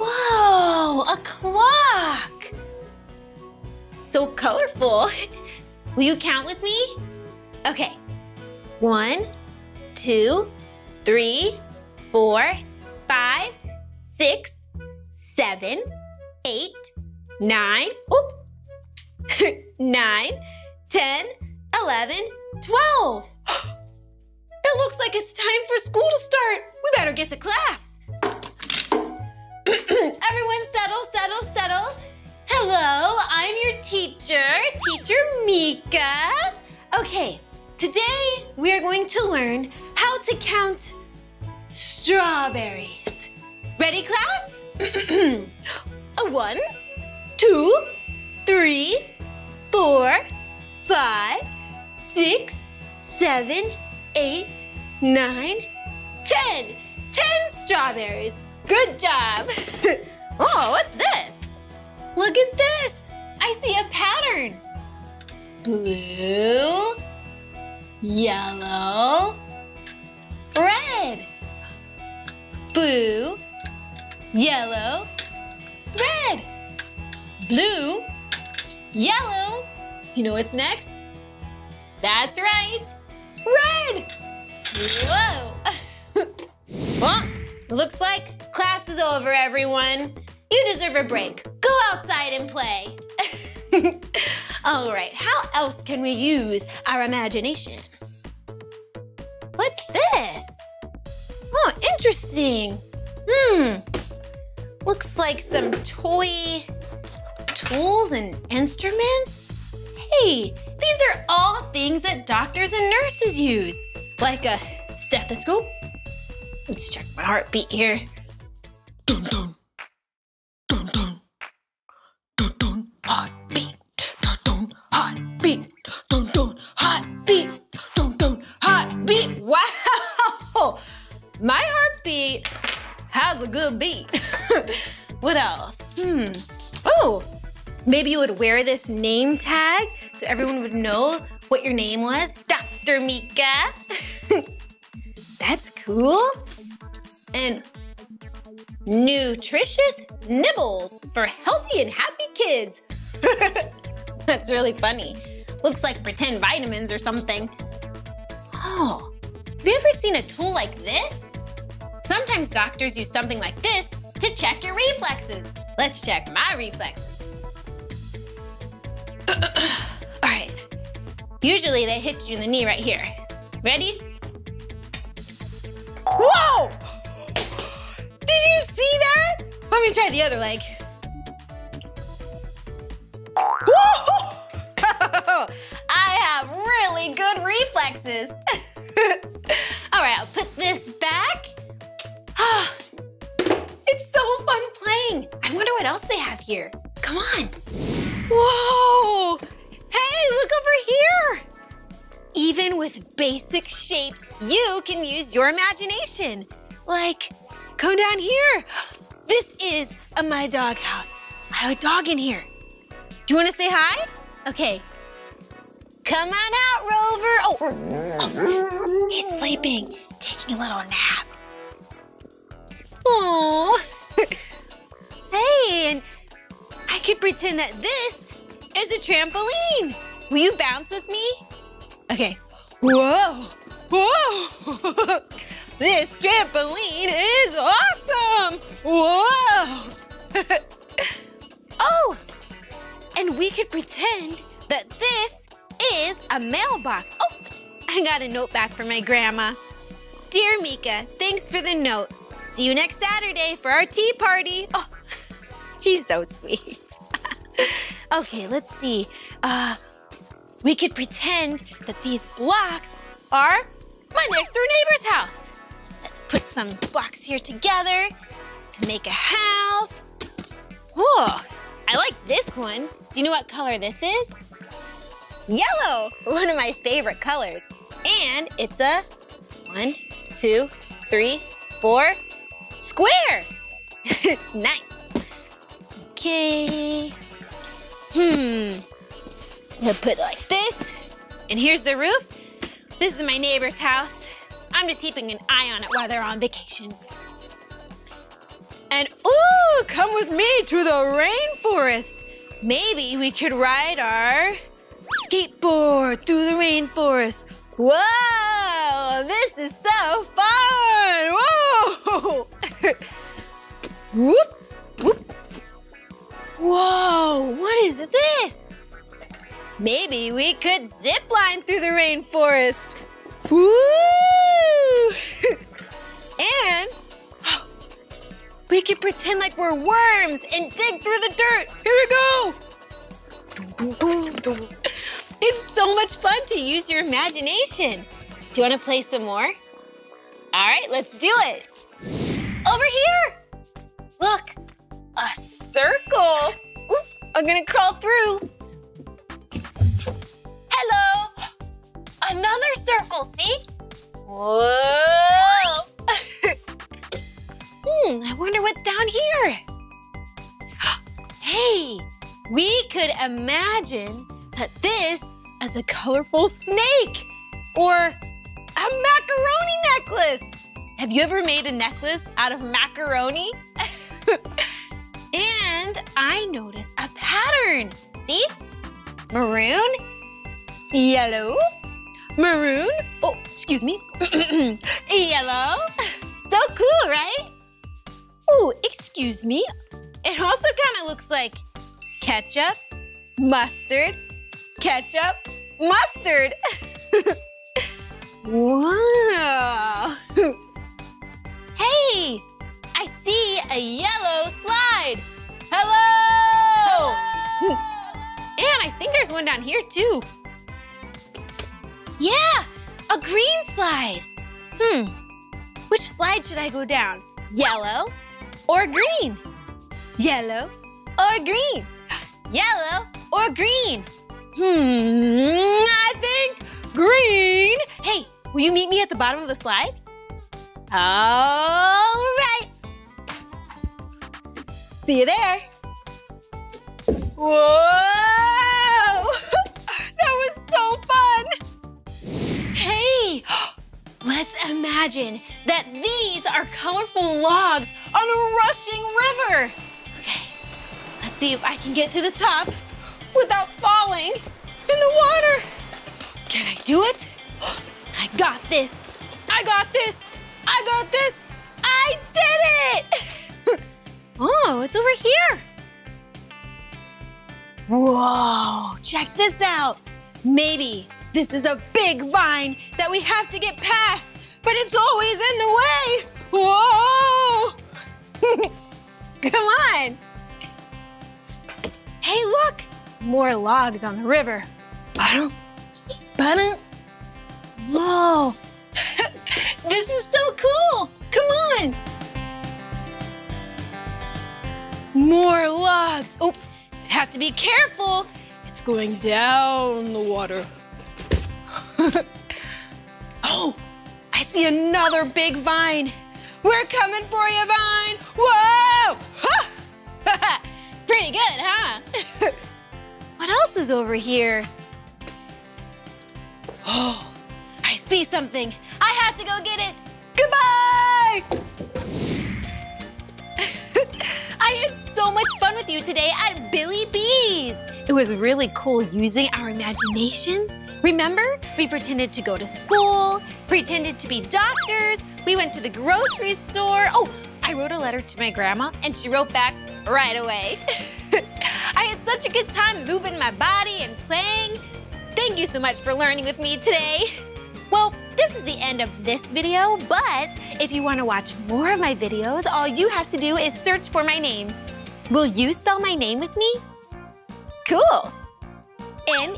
Whoa, a clock. So colorful. Will you count with me? Okay. 1, 2, 3, 4, 5, 6, 7, 8, 9, oop, 9, 10, 11, 12. It looks like it's time for school to start. We better get to class. Everyone settle, settle, settle. Hello, I'm your teacher, Teacher Meekah. Okay, today we are going to learn how to count strawberries. Ready, class? 1, 2, 3, 4, 5, 6, 7, 8, 9, 10. 10 strawberries. Good job. Oh, what's this? Look at this. I see a pattern. Blue, yellow, red. Blue, yellow, red. Blue, yellow. Do you know what's next? That's right. Red. Whoa. Well, looks like class is over, everyone. You deserve a break. Go outside and play. All right, how else can we use our imagination? What's this? Oh, interesting. Looks like some toy tools and instruments. Hey, these are all things that doctors and nurses use, like a stethoscope. Let's check my heartbeat here. Dun dun, dun dun, dun dun, heartbeat, dun dun, heartbeat, dun dun, heartbeat, dun dun, heartbeat. Wow, my heartbeat has a good beat. What else? Oh, maybe you would wear this name tag so everyone would know what your name was, Dr. Meekah. That's cool. And nutritious nibbles for healthy and happy kids. That's really funny. Looks like pretend vitamins or something. Oh, have you ever seen a tool like this? Sometimes doctors use something like this to check your reflexes. Let's check my reflexes. All right. Usually they hit you in the knee right here. Ready? Whoa! Did you see that? Let me try the other leg. Whoa! I have really good reflexes. All right, I'll put this back. It's so fun playing. I wonder what else they have here. Come on. Whoa! Hey, look over here. Even with basic shapes, you can use your imagination. Like, come down here. This is my doghouse. I have a dog in here. Do you want to say hi? Okay. Come on out, Rover. Oh, he's sleeping, taking a little nap. Aww. play, and I could pretend that this is a trampoline. Will you bounce with me? Okay. Whoa! Whoa! This trampoline is awesome! Whoa! Oh! And we could pretend that this is a mailbox. Oh! I got a note back from my grandma. Dear Meekah, thanks for the note. See you next Saturday for our tea party. Oh, she's so sweet. Okay, let's see. We could pretend that these blocks are my next door neighbor's house. Let's put some blocks here together to make a house. Whoa, I like this one. Do you know what color this is? Yellow, one of my favorite colors. And it's a 1, 2, 3, 4 square. Nice. Okay. I'm gonna put it like this. And here's the roof. This is my neighbor's house. I'm just keeping an eye on it while they're on vacation. And ooh, come with me to the rainforest. Maybe we could ride our skateboard through the rainforest. Whoa, this is so fun. Whoa. Whoop, whoop. Whoa, what is this? Maybe we could zip line through the rainforest. Woo! And oh, we could pretend like we're worms and dig through the dirt. Here we go. Boom, boom, boom, boom. It's so much fun to use your imagination. Do you want to play some more? All right, let's do it. Over here. Look, a circle. Oof, I'm gonna crawl through. Hello! Another circle, see? Whoa! I wonder what's down here. Hey, we could imagine that this is a colorful snake or a macaroni necklace. Have you ever made a necklace out of macaroni? And I noticed a pattern, see? Maroon, yellow, maroon, oh, excuse me, yellow. So cool, right? Oh, excuse me. It also kind of looks like ketchup, mustard, ketchup, mustard. Wow. Hey, I see a yellow slide. Hello. Hello. And I think there's one down here too. Yeah, a green slide. Which slide should I go down? Yellow or green? Yellow or green? Yellow or green? I think green. Hey, will you meet me at the bottom of the slide? All right. See you there. Whoa! That was so fun! Hey! Let's imagine that these are colorful logs on a rushing river! Okay, let's see if I can get to the top without falling in the water! Can I do it? I got this! I got this! I got this! I did it! Oh, it's over here! Whoa, check this out. Maybe this is a big vine that we have to get past, but it's always in the way. Whoa! Come on. Hey, look, more logs on the river. Ba-dum, ba-dum. Whoa, this is so cool. Come on. More logs. Oh. Have to be careful. It's going down the water. Oh, I see another big vine. We're coming for you, vine. Whoa! Pretty good, huh? What else is over here? Oh, I see something. I have to go get it. Goodbye! I had so much It was really cool using our imaginations. Remember, we pretended to go to school, pretended to be doctors, we went to the grocery store. Oh, I wrote a letter to my grandma and she wrote back right away. I had such a good time moving my body and playing. Thank you so much for learning with me today. Well, this is the end of this video, but if you want to watch more of my videos, all you have to do is search for my name. Will you spell my name with me? Cool. M-E-E-K-A-H.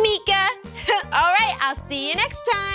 Meekah. All right, I'll see you next time.